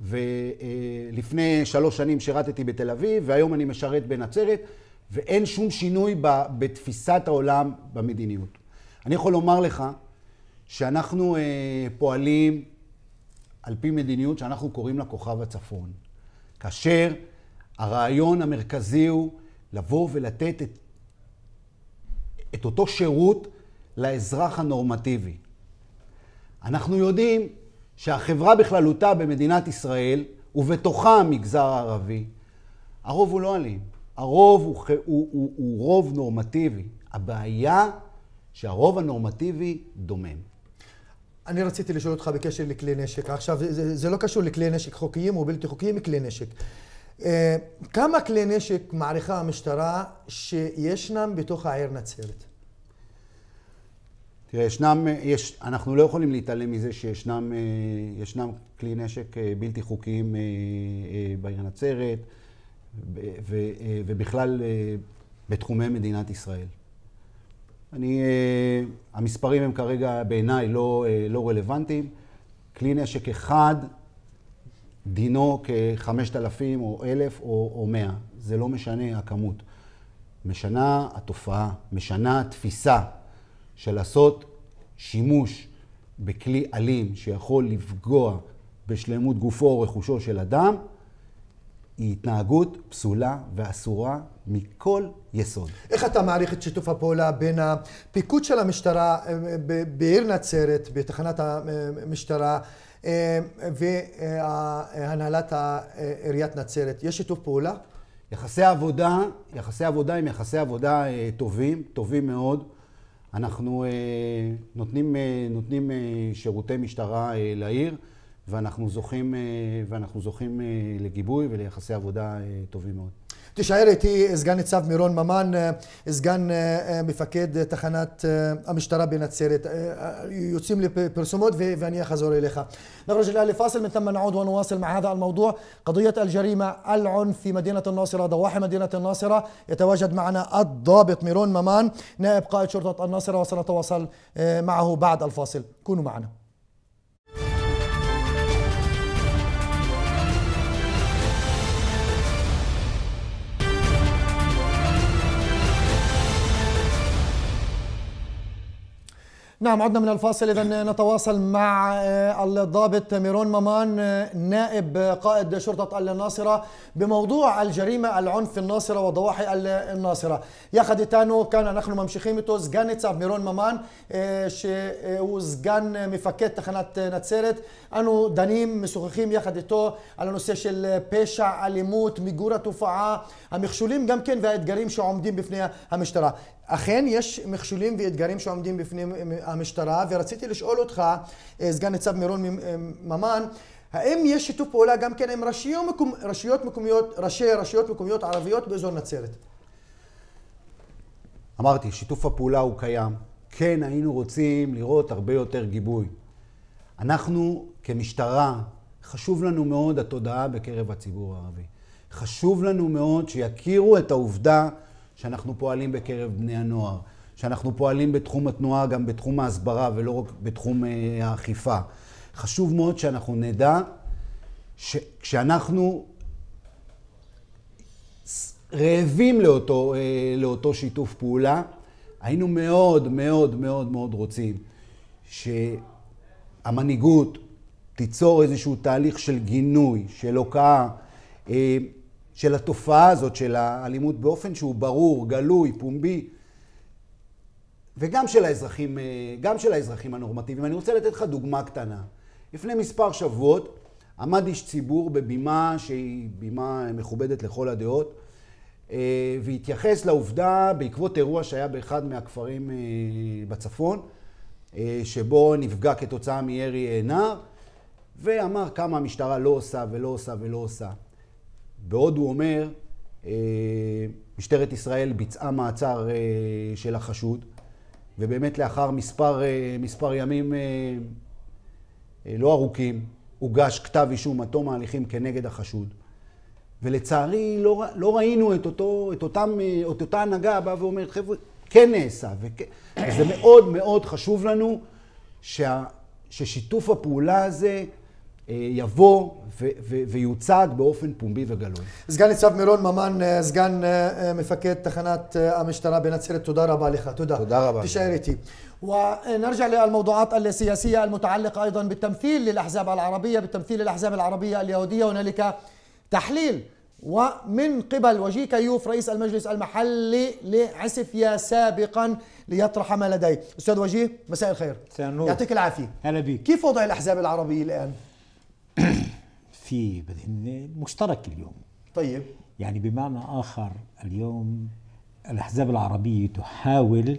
ולפני אה, שלוש שנים שירתתי בתל אביב, והיום אני משרת בנצרת, ואין שום שינוי ב, בתפיסת העולם במדיניות. אני יכול לומר לך שאנחנו אה, פועלים על פי מדיניות שאנחנו קוראים לה כוכב הצפון. כאשר הרעיון המרכזי הוא לבוא ולתת את, את אותו שירות לאזרח הנורמטיבי. אנחנו יודעים שהחברה בכללותה במדינת ישראל, ובתוכה המגזר הערבי, הרוב הוא לא אלים. הרוב הוא, הוא, הוא, הוא, הוא רוב נורמטיבי. הבעיה שהרוב הנורמטיבי דומם. אני רציתי לשאול אותך בקשר לכלי נשק. עכשיו, זה, זה לא קשור לכלי נשק חוקיים או בלתי חוקיים, כלי נשק. כמה כלי נשק מעריכה המשטרה שישנם בתוך העיר נצרת? תראה, ישנם, יש, אנחנו לא יכולים להתעלם מזה שישנם ישנם כלי נשק בלתי חוקיים בעיר נצרת ובכלל בתחומי מדינת ישראל. אני, המספרים הם כרגע בעיניי לא, לא רלוונטיים. כלי נשק אחד דינו כ-חמשת אלפים או אלף או, או מאה. זה לא משנה הכמות. משנה התופעה, משנה התפיסה של לעשות שימוש בכלי אלים שיכול לפגוע בשלמות גופו או רכושו של אדם, היא התנהגות פסולה ואסורה מכל יסוד. איך אתה מעריך את שיתוף הפעולה בין הפיקוד של המשטרה בעיר נצרת, בתחנת המשטרה, והנהלת עיריית נצרת? יש שיתוף פעולה? יחסי עבודה, יחסי עבודה הם יחסי עבודה טובים, טובים מאוד. אנחנו נותנים, נותנים שירותי משטרה לעיר, ואנחנו זוכים, ואנחנו זוכים לגיבוי וליחסי עבודה טובים מאוד. تشعر إتي سגן ניצב מירון ממן, סגן מפקד תחנת המשטרה בנצרת. יוצאים לפרסומות ואני אחזור אליך. نرجع لفاصل من ثم نعود ونواصل مع هذا الموضوع. قضية الجريمة العنف في مدينة الناصرة، ضواحي مدينة الناصرة. يتواجد معنا الضابط ميرون ممان نائب قائد شرطة الناصرة وسنتواصل معه بعد الفاصل، كونوا معنا. نعم عدنا من الفاصل، إذا نتواصل مع الضابط ميرون ممان نائب قائد شرطة الناصرة بموضوع الجريمة العنف في الناصرة وضواحي الناصرة. يا خديتانو كان نحن ممشيخين إتو سגן ניצב ميرون ممان وسגן מפקד תחנת נצרת. אנו דנים, משוחחים יחד איתו על הנושא של פשע, אלימות, מיגור התופעה, המכשולים גם כן והאתגרים שעומדים בפני המשטרה. אכן יש מכשולים ואתגרים שעומדים בפני המשטרה, ורציתי לשאול אותך, סגן ניצב מירון ממן, האם יש שיתוף פעולה גם כן עם רשויות מקומיות, ראשי רשויות מקומיות ערביות באזור נצרת? אמרתי, שיתוף הפעולה הוא קיים. כן, היינו רוצים לראות הרבה יותר גיבוי. אנחנו כמשטרה, חשוב לנו מאוד התודעה בקרב הציבור הערבי. חשוב לנו מאוד שיכירו את העובדה שאנחנו פועלים בקרב בני הנוער, שאנחנו פועלים בתחום התנועה, גם בתחום ההסברה ולא רק בתחום האכיפה. חשוב מאוד שאנחנו נדע שכשאנחנו רעבים לאותו, לאותו שיתוף פעולה, היינו מאוד מאוד מאוד מאוד רוצים שהמנהיגות תיצור איזשהו תהליך של גינוי, של הוקעה, של התופעה הזאת של האלימות באופן שהוא ברור, גלוי, פומבי, וגם של האזרחים, גם של האזרחים הנורמטיביים. אני רוצה לתת לך דוגמה קטנה. לפני מספר שבועות עמד איש ציבור בבימה שהיא בימה מכובדת לכל הדעות, והתייחס לעובדה בעקבות אירוע שהיה באחד מהכפרים בצפון, שבו נפגע כתוצאה מירי נער, ואמר כמה המשטרה לא עושה ולא עושה ולא עושה. בעוד הוא אומר, משטרת ישראל ביצעה מעצר של החשוד, ובאמת לאחר מספר, מספר ימים לא ארוכים, הוגש כתב אישום עד תום ההליכים כנגד החשוד. ולצערי לא, לא ראינו את, אותו, את, אותם, את אותה הנהגה הבאה ואומרת, חבר'ה, כן נעשה. וזה מאוד מאוד חשוב לנו שה, ששיתוף הפעולה הזה יבוא ויוצג באופן פומבי וגלוי. סגן ניצב מירון ממן, סגן מפקד תחנת המשטרה בנצרת, תודה רבה לך. תודה. תודה רבה. תישאר איתי. ونرجع للموضوعات السياسية المتعلقة أيضا بالتمثيل للأحزاب العربية، بالتمثيل للأحزاب العربية اليهودية. هنالك تحليل ومن قبل وجيه كيوف رئيس المجلس المحلي لعسفيا سابقا ليطرح ما لديه. أستاذ وجيه مساء الخير. مساء النور. يعطيك العافية. هلا بيك. كيف وضع الأحزاب العربية الآن؟ في بذهن مشترك اليوم. طيب. يعني بمعنى آخر اليوم الأحزاب العربية تحاول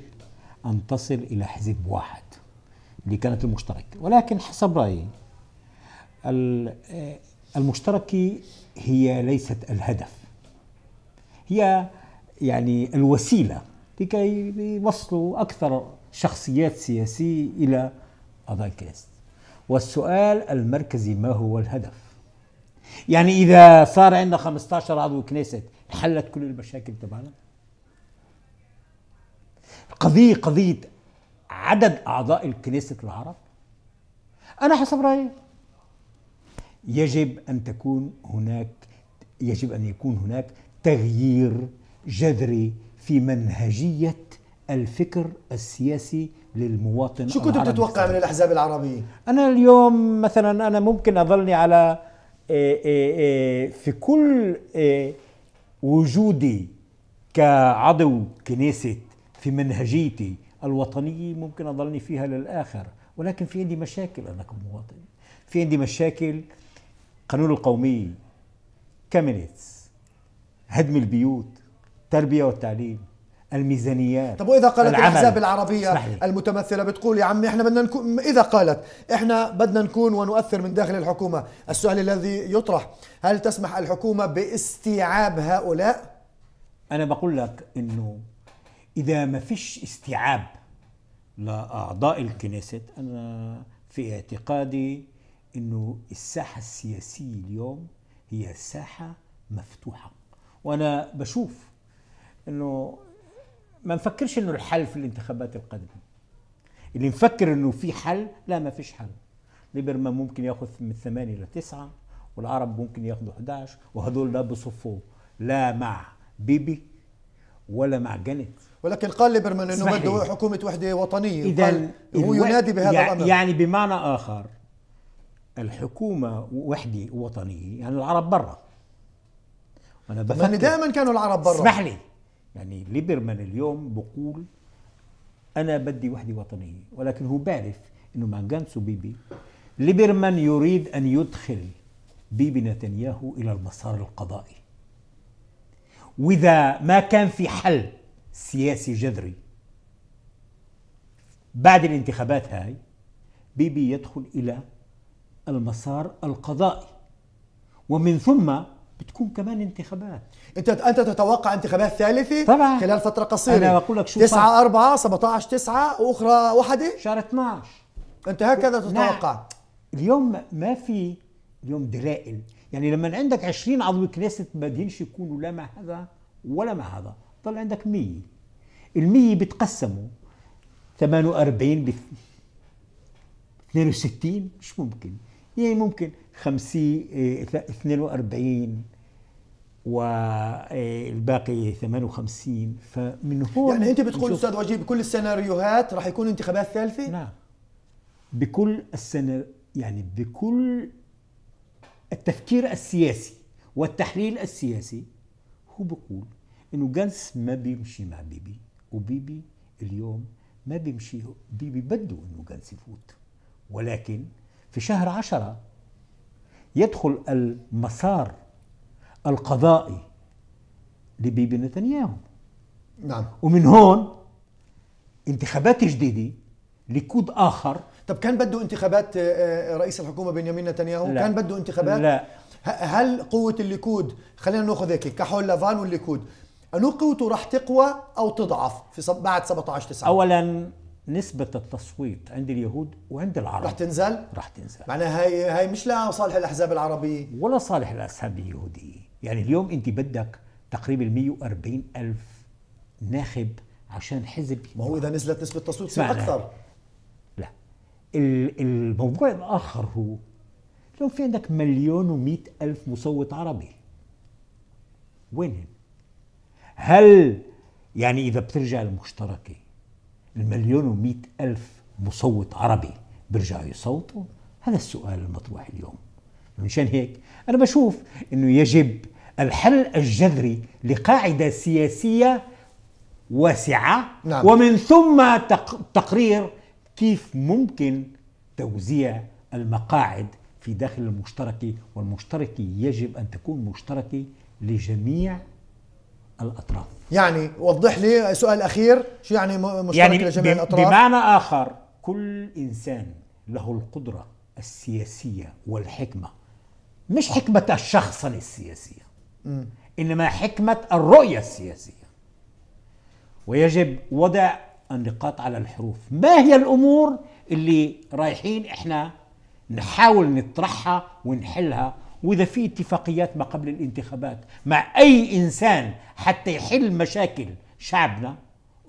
أن تصل إلى حزب واحد اللي كانت المشترك، ولكن حسب رأيي المشتركة هي ليست الهدف، هي يعني الوسيلة لكي يوصلوا أكثر شخصيات سياسية إلى أعضاء الكنيست. والسؤال المركزي ما هو الهدف؟ يعني إذا صار عندنا خمسة عشر عضو كنيست حلت كل المشاكل تبعنا؟ قضية قضية عدد أعضاء الكنيست العرب؟ أنا حسب رأيي يجب أن تكون هناك يجب أن يكون هناك تغيير جذري في منهجية الفكر السياسي للمواطن. شو كنت تتوقع من الأحزاب العربية؟ أنا اليوم مثلا أنا ممكن أظلني على في كل وجودي كعضو كنيست في منهجيتي الوطنية ممكن أظلني فيها للآخر، ولكن في عندي مشاكل أنا كمواطن. في عندي مشاكل قانون القومية، كامينيتس، هدم البيوت، تربية والتعليم، الميزانيات. طب وإذا قالت الأحزاب العربية المتمثلة بتقول يا عمي إحنا بدنا نكون، إذا قالت إحنا بدنا نكون ونؤثر من داخل الحكومة، السؤال الذي يطرح هل تسمح الحكومة باستيعاب هؤلاء؟ أنا بقول لك إنه إذا ما فيش استيعاب لأعضاء الكنيست، أنا في اعتقادي إنه الساحة السياسية اليوم هي ساحة مفتوحة، وأنا بشوف إنه ما نفكرش إنه الحل في الانتخابات القادمة. اللي نفكر إنه في حل، لا ما فيش حل. ليبرمان ممكن ياخذ من ثمانية لتسعة، والعرب ممكن ياخذوا أحد عشر، وهذول لا بصفوا لا مع بيبي ولا مع جنت. ولكن قال ليبرمان انه بده حكومه وحده وطنيه، اذا هو ينادي بهذا يعني الامر. يعني بمعنى اخر الحكومه وحده وطنيه، يعني العرب برا. انا بفكر دائما كانوا العرب برا. اسمح لي، يعني ليبرمان اليوم بقول انا بدي وحده وطنيه، ولكن هو بعرف انه مع جانس وبيبي ليبرمان يريد ان يدخل بيبي نتنياهو الى المسار القضائي. واذا ما كان في حل سياسي جذري بعد الانتخابات هاي، بيبي يدخل إلى المسار القضائي، ومن ثم بتكون كمان انتخابات. أنت أنت تتوقع انتخابات ثالثة طبعا خلال فترة قصيرة؟ أنا بقول لك شو، تسعة أربعة، سبعة عشر تسعة، وأخرى واحدة شهر اثنعش. أنت هكذا تتوقع؟ نعم. اليوم ما في اليوم دلائل، يعني لما عندك عشرين عضو كنيست ما بدهمش يكونوا لا مع هذا ولا مع هذا، ضل عندك مية. المية بتقسموا ثمانية وأربعين ب اثنين وستين، مش ممكن. يعني ممكن خمسين اثنين وأربعين والباقي ثمانية وخمسين. فمن هون يعني انت بتقول استاذ وجيه بكل السيناريوهات راح يكون انتخابات ثالثة؟ نعم، بكل السنة، يعني بكل التفكير السياسي والتحليل السياسي هو بقول انه جانس ما بيمشي مع بيبي، وبيبي اليوم ما بيمشي. بيبي بده انه جانس يفوت، ولكن في شهر عشرة يدخل المسار القضائي لبيبي نتنياهو. نعم، ومن هون انتخابات جديدة، ليكود اخر. طب كان بده انتخابات رئيس الحكومة بنيامين نتنياهو؟ لا. كان بده انتخابات؟ لا. هل قوة الليكود، خلينا ناخذ هيك كحول لافان والليكود، أنو قوته راح تقوى أو تضعف في بعد سبعة عشر تسعة؟ أولاً نسبة التصويت عند اليهود وعند العرب راح تنزل؟ راح تنزل. معناها هي هي مش لصالح الأحزاب العربية ولا صالح الأحزاب اليهودية. يعني اليوم أنت بدك تقريباً مئة وأربعين ألف ناخب عشان حزب. ما هو إذا نزلت نسبة التصويت تصير أكثر. لا، الموضوع الآخر هو لو في عندك مليون ومئة ألف مصوت عربي، وين؟ هل يعني إذا بترجع المشتركة المليون ومئة ألف مصوت عربي برجعوا يصوتوا؟ هذا السؤال المطروح اليوم. منشان هيك أنا بشوف إنه يجب الحل الجذري لقاعدة سياسية واسعة. نعم. ومن ثم تقرير كيف ممكن توزيع المقاعد في داخل المشتركة، والمشتركة يجب أن تكون مشتركة لجميع الأطراف. يعني وضح لي سؤال أخير، شو يعني مشترك يعني لجميع الأطراف؟ بمعنى آخر كل إنسان له القدرة السياسية والحكمة، مش حكمة الشخصنة السياسية م. إنما حكمة الرؤية السياسية، ويجب وضع النقاط على الحروف. ما هي الأمور اللي رايحين إحنا نحاول نطرحها ونحلها، وإذا في اتفاقيات ما قبل الانتخابات مع أي إنسان حتى يحل مشاكل شعبنا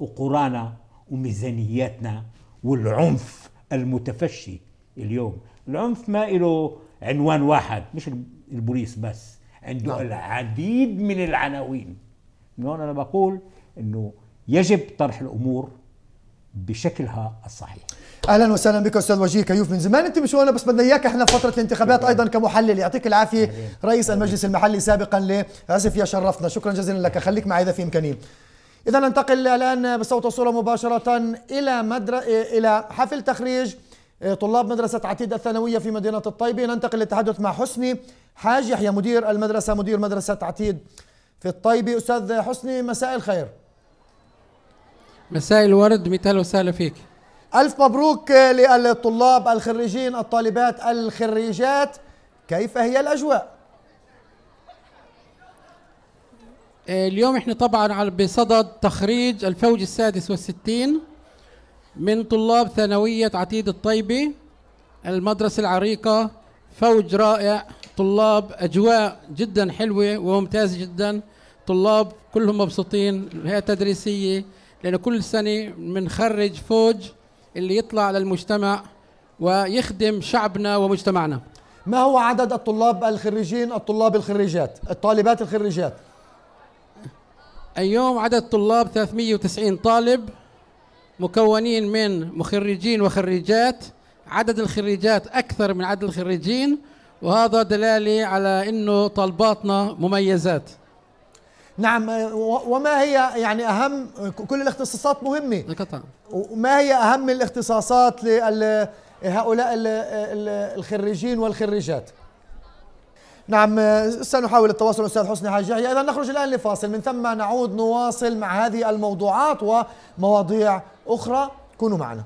وقرانا وميزانياتنا والعنف المتفشي اليوم. العنف ما له عنوان واحد، مش البوليس بس، عنده لا. العديد من العناوين. من هون أنا بقول أنه يجب طرح الأمور بشكلها الصحيح. اهلا وسهلا بك استاذ وجيه كيوف، من زمان انت مش وانا بس بدنا اياك احنا فتره الانتخابات ايضا كمحلل. يعطيك العافيه رئيس المجلس المحلي سابقا لاسف يا شرفنا، شكرا جزيلا لك. خليك معي اذا في امكانيه. اذا ننتقل الان بصوت وصوره مباشره الى مدر... الى حفل تخريج طلاب مدرسه عتيد الثانويه في مدينه الطيبه. ننتقل للتحدث مع حسني حاج يحيى مدير المدرسه، مدير مدرسه عتيد في الطيبه. استاذ حسني مساء الخير. مساء الورد، مثال وسهلا فيك. ألف مبروك للطلاب الخريجين، الطالبات الخريجات، كيف هي الأجواء؟ اليوم احنا طبعا بصدد تخريج الفوج السادس والستين من طلاب ثانوية عتيد الطيبة المدرسة العريقة. فوج رائع، طلاب أجواء جدا حلوة وممتازة جدا، طلاب كلهم مبسوطين، الهيئة التدريسية، لأن كل سنة بنخرج فوج اللي يطلع للمجتمع ويخدم شعبنا ومجتمعنا. ما هو عدد الطلاب الخريجين، الطلاب الخريجات، الطالبات الخريجات؟ اليوم عدد طلاب ثلاثمئة وتسعين طالب مكونين من مخرجين وخريجات. عدد الخريجات أكثر من عدد الخريجين، وهذا دلالة على أنه طالباتنا مميزات. نعم، وما هي يعني أهم، كل الاختصاصات مهمة قطعا، وما هي أهم الاختصاصات لهؤلاء الخريجين والخريجات؟ نعم، سنحاول التواصل أستاذ حسني حاج يحيى. إذا نخرج الآن لفاصل، من ثم نعود نواصل مع هذه الموضوعات ومواضيع أخرى، كونوا معنا.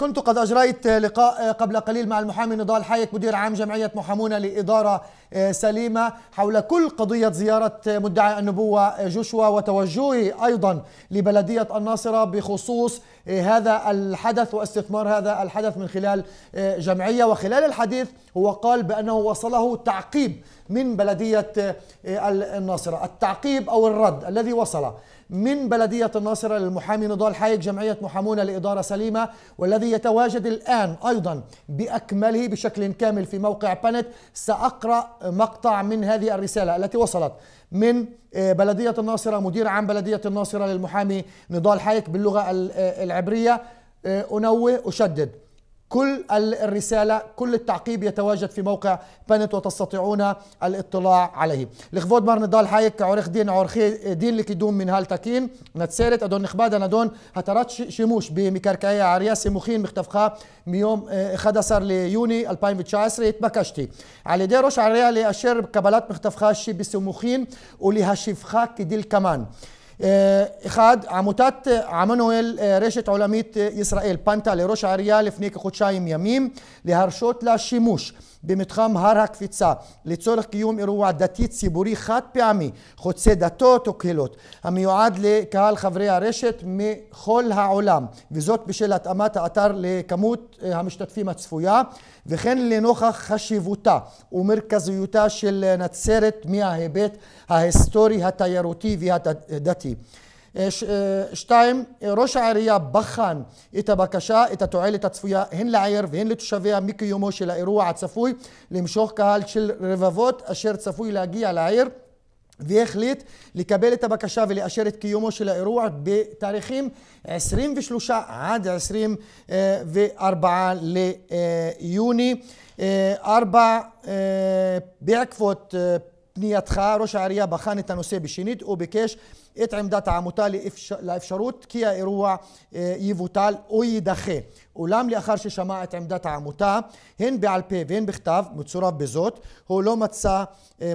كنت قد أجريت لقاء قبل قليل مع المحامي نضال حايك مدير عام جمعية محامون لإدارة سليمة حول كل قضية زيارة مدعي النبوة جوشوا وتوجهه أيضا لبلدية الناصرة بخصوص هذا الحدث واستثمار هذا الحدث من خلال جمعية. وخلال الحديث هو قال بأنه وصله تعقيب من بلدية الناصرة، التعقيب أو الرد الذي وصل من بلدية الناصرة للمحامي نضال حايك جمعية محامون لإدارة سليمة، والذي يتواجد الآن أيضا بأكمله بشكل كامل في موقع بانيت. سأقرأ مقطع من هذه الرسالة التي وصلت من بلدية الناصرة، مدير عام بلدية الناصرة للمحامي نضال حايك باللغة العبرية. أنوه أشدد، كل الرسالة، كل التعقيب يتواجد في موقع بانيت وتستطيعون الاطلاع عليه. لخفود مار نضال حايك عرخ دين عرخي دين لكدوم من هالتكين نتسيرت أدون نخبادة ندون هترات شموش بمكاركاية عرياسي مخين مختفقة ميوم خدسر ليوني الباين بتشاعسر يتمكشتي على ديروش عريا لأشير كبالات مختفقة شي بسي مخين ولهشفخة كديل كمان אחד עמותת עמנואל רשת עולמית ישראל פנתה לראש העירייה לפני כחודשיים ימים להרשות לה שימוש במתחם הר הקפיצה לצורך קיום אירוע דתי ציבורי חד פעמי חוצה דתות או קהילות המיועד לקהל חברי הרשת מכל העולם, וזאת בשל התאמת האתר לכמות המשתתפים הצפויה וכן לנוכח חשיבותה ומרכזיותה של נצרת מההיבט ההיסטורי התיירותי והדתי. שתיים, ראש העירייה בחן את הבקשה, את התועלת הצפויה הן לעיר והן לתושביה מקיומו של האירוע הצפוי למשוך קהל של רבבות אשר צפוי להגיע לעיר, והחליט לקבל את הבקשה ולאשר את קיומו של האירוע בתאריכים עשרים ושלושה עד עשרים וארבעה ליוני. ארבע, בעקבות פנייתך ראש העירייה בחן את הנושא בשנית וביקש את עמדת העמותה לאפשרות כי האירוע יבוטל או יידחה, אולם לאחר ששמע את עמדת העמותה הן בעל פה והן בכתב מצורף בזאת הוא לא מצא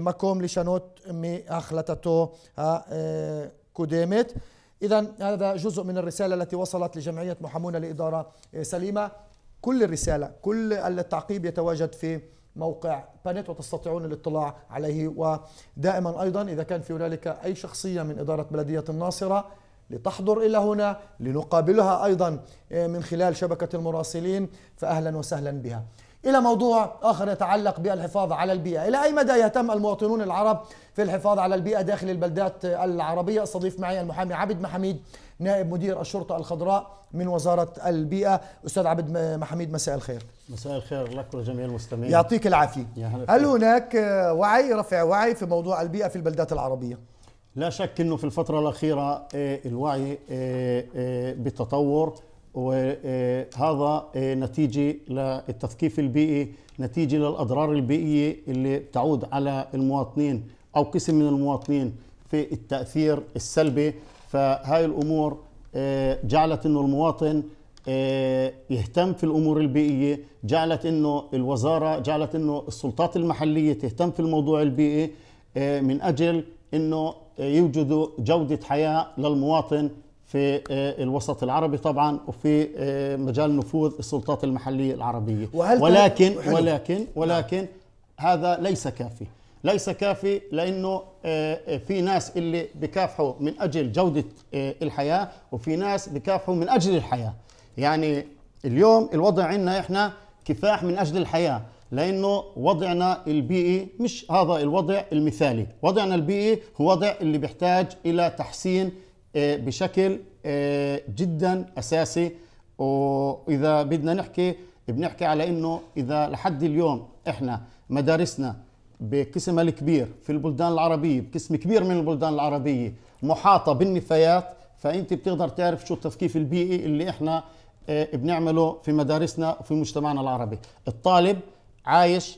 מקום לשנות מהחלטתו הקודמת. إذن هذا جزء من الرسالة التي وصلت لجمعية محامون لإدارة سليمة. كل الرسالة، كل التعقيب يتواجد في موقع بانيت وتستطيعون الاطلاع عليه. ودائما أيضا إذا كان في هنالك أي شخصية من إدارة بلدية الناصرة لتحضر إلى هنا لنقابلها أيضا من خلال شبكة المراسلين فأهلا وسهلا بها. إلى موضوع آخر يتعلق بالحفاظ على البيئة، إلى أي مدى يهتم المواطنون العرب في الحفاظ على البيئة داخل البلدات العربية؟ استضيف معي المحامي عبد محميد نائب مدير الشرطة الخضراء من وزارة البيئة. أستاذ عبد محميد مساء الخير. مساء الخير لك ولجميع المستمعين. يعطيك العافية. هل هناك وعي، رفع وعي في موضوع البيئة في البلدات العربية؟ لا شك أنه في الفترة الأخيرة الوعي بالتطور، وهذا نتيجة للتثقيف البيئي، نتيجة للأضرار البيئية اللي بتعود على المواطنين أو قسم من المواطنين في التأثير السلبي. فهاي الأمور جعلت أنه المواطن يهتم في الأمور البيئية، جعلت أنه الوزارة، جعلت أنه السلطات المحلية تهتم في الموضوع البيئي من أجل أنه يوجدوا جودة حياة للمواطن في الوسط العربي طبعا وفي مجال نفوذ السلطات المحلية العربية، ولكن ولكن ولكن هذا ليس كافي، ليس كافي، لأنه في ناس اللي بكافحوا من أجل جودة الحياة وفي ناس بكافحوا من أجل الحياة. يعني اليوم الوضع عندنا إحنا كفاح من أجل الحياة، لأنه وضعنا البيئي مش هذا الوضع المثالي. وضعنا البيئي هو وضع اللي بيحتاج إلى تحسين بشكل جدا أساسي. وإذا بدنا نحكي بنحكي على إنه إذا لحد اليوم إحنا مدارسنا بقسمها الكبير في البلدان العربية، بقسم كبير من البلدان العربية محاطة بالنفايات، فأنت بتقدر تعرف شو التثقيف البيئي اللي إحنا بنعمله في مدارسنا وفي مجتمعنا العربي. الطالب عايش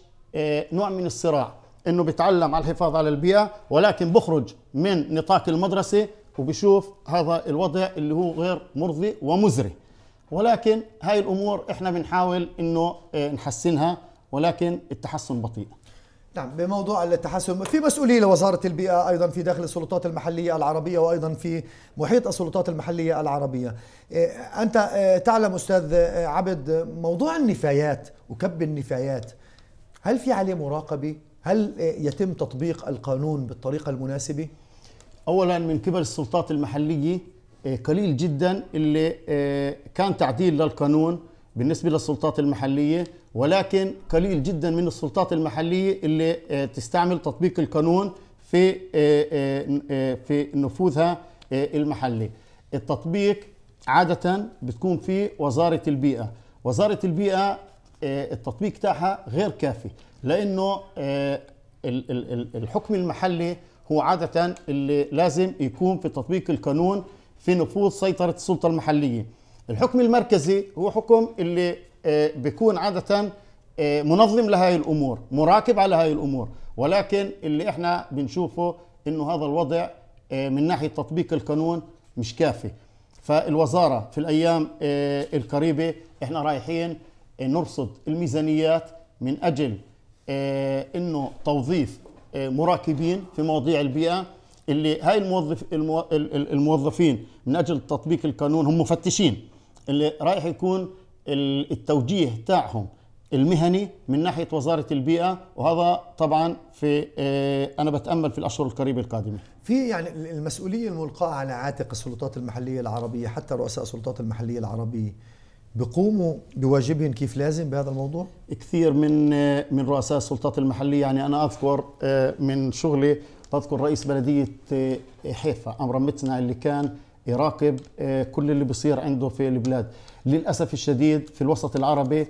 نوع من الصراع، إنه بيتعلم على الحفاظ على البيئة، ولكن بخرج من نطاق المدرسة وبشوف هذا الوضع اللي هو غير مرضي ومزري. ولكن هاي الأمور إحنا بنحاول إنه نحسنها، ولكن التحسن بطيء. نعم، بموضوع التحسن في مسؤولية لوزارة البيئة أيضا في داخل السلطات المحلية العربية وأيضا في محيط السلطات المحلية العربية. أنت تعلم أستاذ عبد موضوع النفايات وكب النفايات، هل في عليه مراقبة؟ هل يتم تطبيق القانون بالطريقة المناسبة؟ أولا من قبل السلطات المحلية قليل جدا اللي كان تعديل للقانون بالنسبة للسلطات المحلية، ولكن قليل جدا من السلطات المحلية اللي تستعمل تطبيق القانون في في نفوذها المحلي. التطبيق عادة بتكون في وزارة البيئة. وزارة البيئة التطبيق تاعها غير كافي، لأنه الحكم المحلي هو عادة اللي لازم يكون في تطبيق القانون في نفوذ سيطرة السلطة المحلية. الحكم المركزي هو حكم اللي بيكون عادة منظم لهاي الأمور، مراقب على هاي الأمور، ولكن اللي احنا بنشوفه انه هذا الوضع من ناحية تطبيق القانون مش كافي. فالوزارة في الأيام القريبة احنا رايحين نرصد الميزانيات من أجل انه توظيف مراقبين في مواضيع البيئة. اللي هاي الموظف الموظفين من أجل تطبيق القانون هم مفتشين، اللي رايح يكون التوجيه تاعهم المهني من ناحية وزارة البيئة، وهذا طبعا في أنا بتأمل في الأشهر القريبة القادمة. في يعني المسؤولية الملقاة على عاتق السلطات المحلية العربية، حتى رؤساء السلطات المحلية العربية بيقوموا بواجبهم كيف لازم بهذا الموضوع؟ كثير من من رؤساء السلطات المحلية، يعني أنا أذكر من شغلي أذكر رئيس بلدية حيفا عمرو متنا اللي كان يراقب كل اللي بيصير عنده في البلاد. للأسف الشديد في الوسط العربي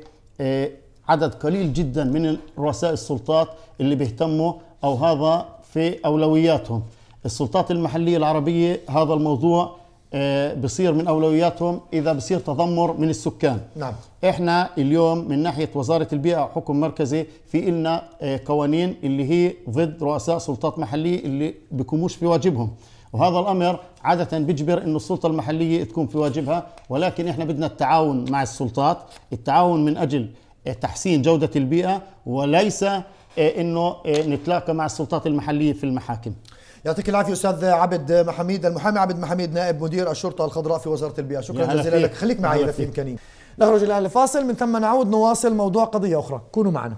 عدد قليل جدا من رؤساء السلطات اللي بيهتموا أو هذا في أولوياتهم. السلطات المحلية العربية هذا الموضوع بصير من أولوياتهم إذا بصير تذمر من السكان. نعم. إحنا اليوم من ناحية وزارة البيئة وحكم مركزي في إلنا قوانين اللي هي ضد رؤساء سلطات محلية اللي بيقوموش في واجبهم، وهذا الأمر عادة بيجبر إنه السلطة المحلية تكون في واجبها. ولكن إحنا بدنا التعاون مع السلطات، التعاون من أجل تحسين جودة البيئة، وليس إنه نتلاقى مع السلطات المحلية في المحاكم. يعطيك العافية أستاذ عبد محميد، المحامي عبد محميد نائب مدير الشرطة الخضراء في وزارة البيئة. شكرا جزيلا لك، خليك معي إذا في إمكانية. نخرج الآن لفاصل، من ثم نعود نواصل موضوع قضية أخرى، كونوا معنا.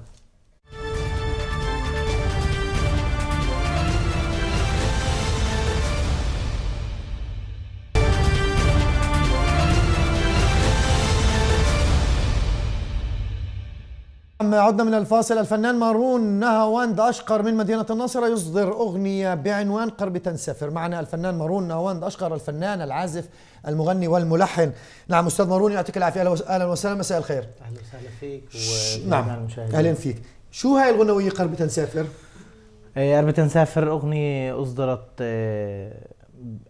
عدنا من الفاصل. الفنان مارون نهاوند أشقر من مدينة الناصرة يصدر أغنية بعنوان قرب تنسفر. معنا الفنان مارون نهاوند أشقر، الفنان العازف المغني والملحن. نعم أستاذ مارون يعطيك العافية، أهلا وسهلا، مساء الخير. أهلا وسهلا فيك وجميع المشاهدين. أهلا فيك. شو هاي الغنوية قرب تنسافر؟ قرب تنسافر أغنية أصدرت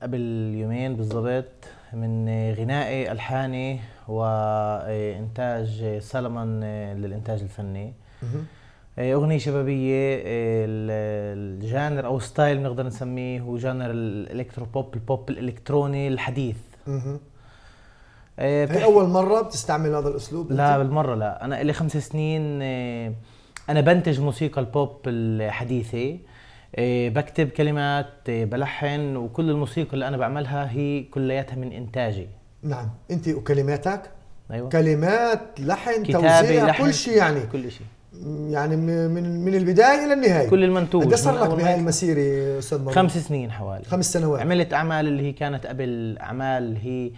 قبل يومين بالضبط، من غنائي ألحاني وإنتاج سلمان للإنتاج الفني. أغنية شبابية، الجانر أو ستايل بنقدر نسميه هو جانر الإلكترو بوب، البوب الإلكتروني الحديث. هي أول مرة بتستعمل هذا الأسلوب؟ لا بالمرة، لا، أنا لي خمس سنين أنا بنتج موسيقى البوب الحديثة. بكتب كلمات، بلحن، وكل الموسيقى اللي أنا بعملها هي كلياتها من إنتاجي. نعم، أنت وكلماتك؟ أيوة. كلمات، لحن، توزيع، كل شيء يعني. كل شيء. يعني من من البداية إلى النهاية. كل المنتوج. قد صار لك بهاي المسيرة أستاذ مروان؟ خمس سنين حوالي. خمس سنوات. عملت أعمال اللي هي كانت قبل أعمال هي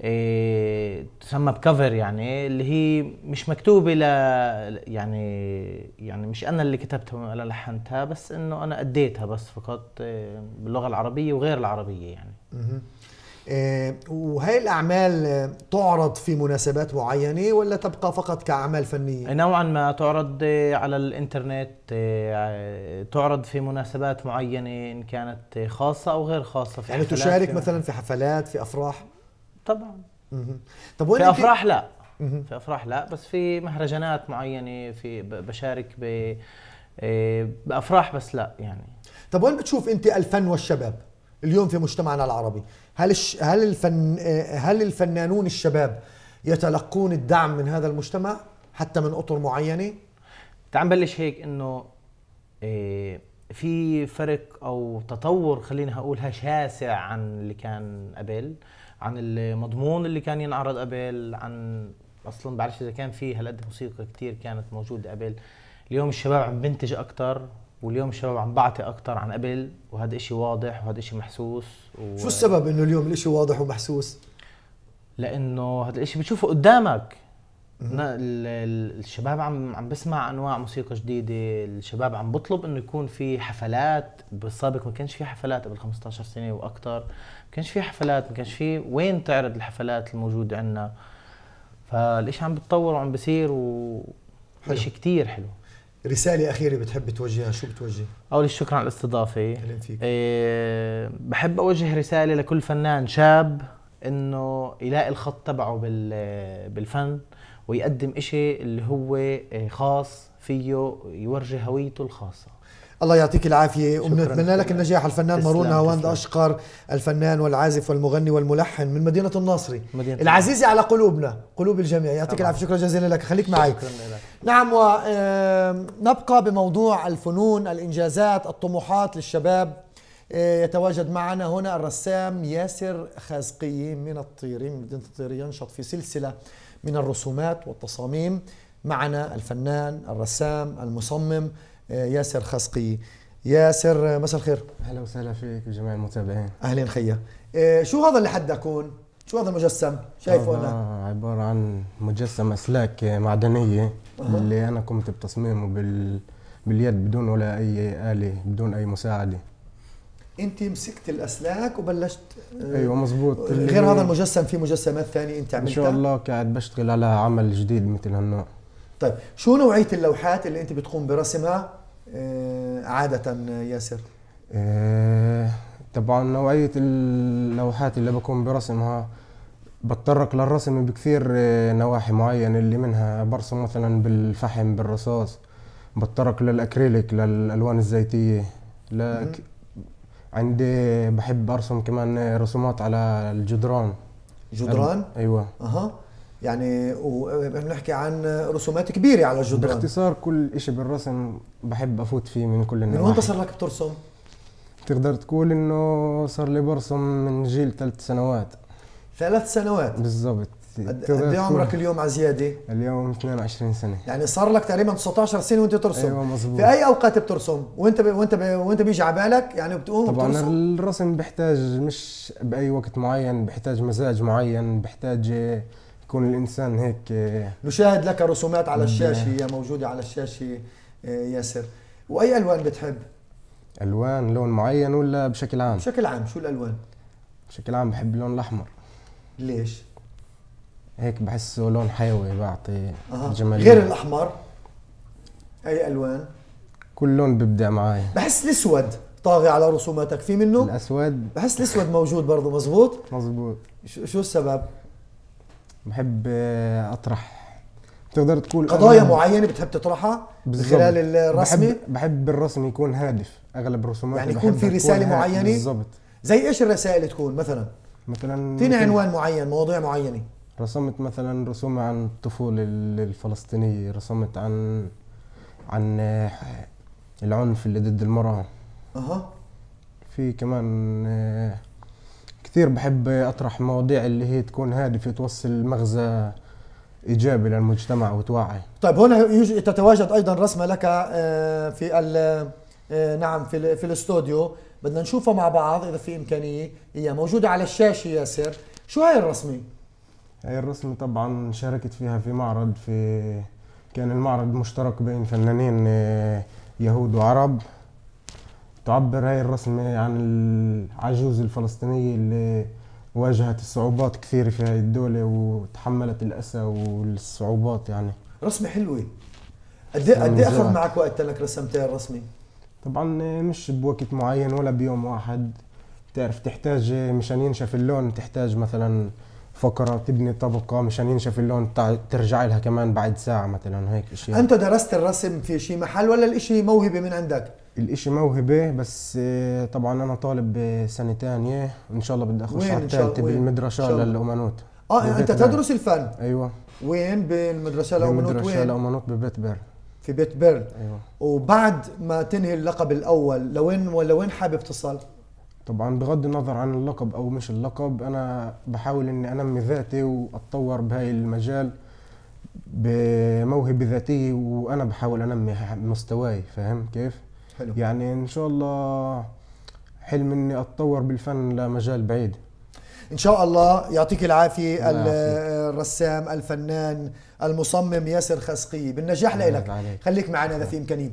إيه تسمى بكفر، يعني اللي هي مش مكتوبه ل يعني يعني مش انا اللي كتبتها ولا لحنتها، بس انه انا اديتها بس فقط إيه باللغه العربيه وغير العربيه يعني. إيه وهي الاعمال تعرض في مناسبات معينه ولا تبقى فقط كاعمال فنيه؟ نوعا ما تعرض على الانترنت، تعرض في مناسبات معينه ان كانت خاصه او غير خاصه، في يعني تشارك مثلا في حفلات، في افراح. طبعا. طب وين في افراح؟ لا في افراح لا، بس في مهرجانات معينه في بشارك ب بافراح بس لا يعني. طب وين بتشوف انت الفن والشباب اليوم في مجتمعنا العربي؟ هل هل الفن هل الفنانون الشباب يتلقون الدعم من هذا المجتمع حتى من اطر معينه؟ تعال نبلش هيك انه في فرق او تطور، خليني هقولها شاسع عن اللي كان قبل، عن المضمون اللي كان ينعرض قبل، عن اصلا بعرفش اذا كان في هالقد موسيقى كثير كانت موجوده قبل. اليوم الشباب عم بنتج اكثر، واليوم الشباب عم بعطي اكثر عن قبل، وهذا إشي واضح وهذا إشي محسوس. و... شو السبب انه اليوم الإشي واضح ومحسوس؟ لانه هذا الإشي بتشوفه قدامك. الشباب عم عم بسمع انواع موسيقى جديده، الشباب عم بطلب انه يكون في حفلات. بالسابق ما كانش في حفلات قبل خمسطعش سنه واكثر، ما كانش في حفلات، ما كانش في وين تعرض الحفلات الموجوده عندنا. فالإشي عم بتطور وعم بصير، وإشي كثير حلو. رساله اخيره بتحب توجهها، شو بتوجه؟ اول شيء شكرا على الاستضافه. اهلا فيك. إيه بحب اوجه رساله لكل فنان شاب انه يلاقي الخط تبعه بالفن، ويقدم إشي اللي هو خاص فيه، يورجي هويته الخاصة. الله يعطيك العافية، وبنتمنى لك النجاح. الفنان مارون نهاوند أشقر، الفنان والعازف والمغني والملحن من مدينة الناصري العزيزة على قلوبنا، قلوب الجميع. يعطيك العافية، شكرا جزيلا لك، خليك معي. نعم، ونبقى بموضوع الفنون، الإنجازات، الطموحات للشباب. يتواجد معنا هنا الرسام ياسر خازقي من الطيري، من مدينة الطيري، ينشط في سلسلة من الرسومات والتصاميم. معنا الفنان الرسام المصمم ياسر خازقي. ياسر، مساء الخير. اهلا وسهلا فيك وجميع المتابعين. اهلا خيا. شو هذا اللي حدكون؟ شو هذا المجسم؟ شايفه انا؟ عباره عن مجسم اسلاك معدنيه أه. اللي انا قمت بتصميمه بال... باليد بدون ولا اي اله، بدون اي مساعده. انت مسكت الاسلاك وبلشت؟ ايوه مظبوط. غير هذا المجسم في مجسمات ثانيه انت عملتها؟ ان شاء الله قاعد بشتغل على عمل جديد مثل هالنوع. طيب شو نوعيه اللوحات اللي انت بتقوم برسمها عاده ياسر؟ آه طبعا نوعيه اللوحات اللي بقوم برسمها بتطرق للرسم بكثير نواحي معينه، اللي منها برسم مثلا بالفحم، بالرصاص، بتطرق للاكريليك، للالوان الزيتيه، ل عندي بحب ارسم كمان رسومات على الجدران. جدران؟ ايوه. اها يعني وبنحكي عن رسومات كبيره على الجدران. باختصار كل شيء بالرسم بحب افوت فيه من كل النواحي. من وين صار لك بترسم؟ تقدر تقول انه صار لي برسم من جيل ثلاث سنوات. ثلاث سنوات؟ بالضبط. قد ايه عمرك اليوم على زياده؟ اليوم اثنين وعشرين سنه. يعني صار لك تقريبا تسعطعش سنه وانت ترسم. ايوه مظبوط. في اي اوقات بترسم؟ وانت ب... وانت ب... وانت بيجي على بالك يعني بتقوم طبعا بترسم؟ الرسم بيحتاج مش باي وقت معين، بيحتاج مزاج معين، بيحتاج يكون الانسان هيك. نشاهد لك رسومات على الشاشه، هي موجوده على الشاشه ياسر. واي الوان بتحب؟ الوان لون معين ولا بشكل عام؟ بشكل عام، شو الالوان؟ بشكل عام بحب اللون الاحمر. ليش؟ هيك بحسه لون حيوي، بعطي أه. جمال. غير الاحمر اي الوان؟ كل لون ببدع معي. بحس الاسود طاغي على رسوماتك، في منه؟ الاسود بحس الاسود موجود برضه. مزبوط مزبوط. شو السبب؟ بحب اطرح، تقدر تقول قضايا معينه بتحب تطرحها خلال الرسمه. بحب, بحب الرسم يكون هادف، اغلب رسوماتي يعني يكون في رساله معينه. بالضبط. زي ايش الرسائل تكون مثلا؟ مثلا تيني عنوان معين، مواضيع معينه. رسمت مثلا رسومة عن الطفولة الفلسطينية، رسمت عن عن العنف اللي ضد المرأة. اها في كمان كثير بحب اطرح مواضيع اللي هي تكون هادفه توصل مغزى ايجابي للمجتمع وتوعي. طيب هنا تتواجد ايضا رسمه لك في نعم في في الاستوديو، بدنا نشوفها مع بعض اذا في امكانيه، هي موجوده على الشاشه ياسر، شو هاي الرسمه؟ هاي الرسمه طبعا شاركت فيها في معرض، في كان المعرض مشترك بين فنانين يهود وعرب. تعبر هاي الرسمه عن العجوز الفلسطينيه اللي واجهت الصعوبات كثيره في هاي الدوله وتحملت الاسى والصعوبات. يعني رسمه حلوه. قد ايه قد ايه اخذ معك وقت لك رسمت هاي الرسمه؟ طبعا مش بوقت معين ولا بيوم واحد، بتعرف تحتاج مشان ينشف اللون، تحتاج مثلا فقره تبني طبقه مشان ينشف اللون ترجع لها كمان بعد ساعه مثلا، هيك اشياء. انت درست الرسم في شي محل ولا الاشي موهبه من عندك؟ الاشي موهبه، بس طبعا انا طالب سنه ثانيه وان شاء الله بدي اخش على الثالثه بالمدرسه للامانوت. اه انت تدرس الفن؟ ايوه. وين بالمدرسه للامانوت؟ وين؟ بالمدرسه للامانوت ببيت بير. في بيت بيرن. ايوه. وبعد ما تنهي اللقب الاول لوين ولا وين حابب تصل؟ طبعا بغض النظر عن اللقب او مش اللقب، انا بحاول اني انمي ذاتي واتطور بهاي المجال بموهبه ذاتيه، وانا بحاول انمي مستواي، فاهم كيف؟ حلو. يعني ان شاء الله حلم اني اتطور بالفن لمجال بعيد ان شاء الله. يعطيك العافيه الرسام الفنان المصمم ياسر خزقي، بالنجاح لك، خليك معنا اذا في امكانيه.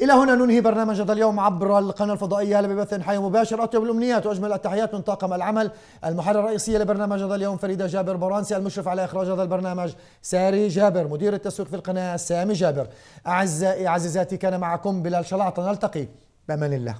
الى هنا ننهي برنامج هذا اليوم عبر القناه الفضائيه هلا ببث حي مباشر. اطيب الامنيات واجمل التحيات من طاقم العمل، المحرره الرئيسيه لبرنامج هذا اليوم فريده جابر برانسي، المشرف على اخراج هذا البرنامج ساري جابر، مدير التسويق في القناه سامي جابر. اعزائي عزيزاتي كان معكم بلال شلعطه، نلتقي بامان الله.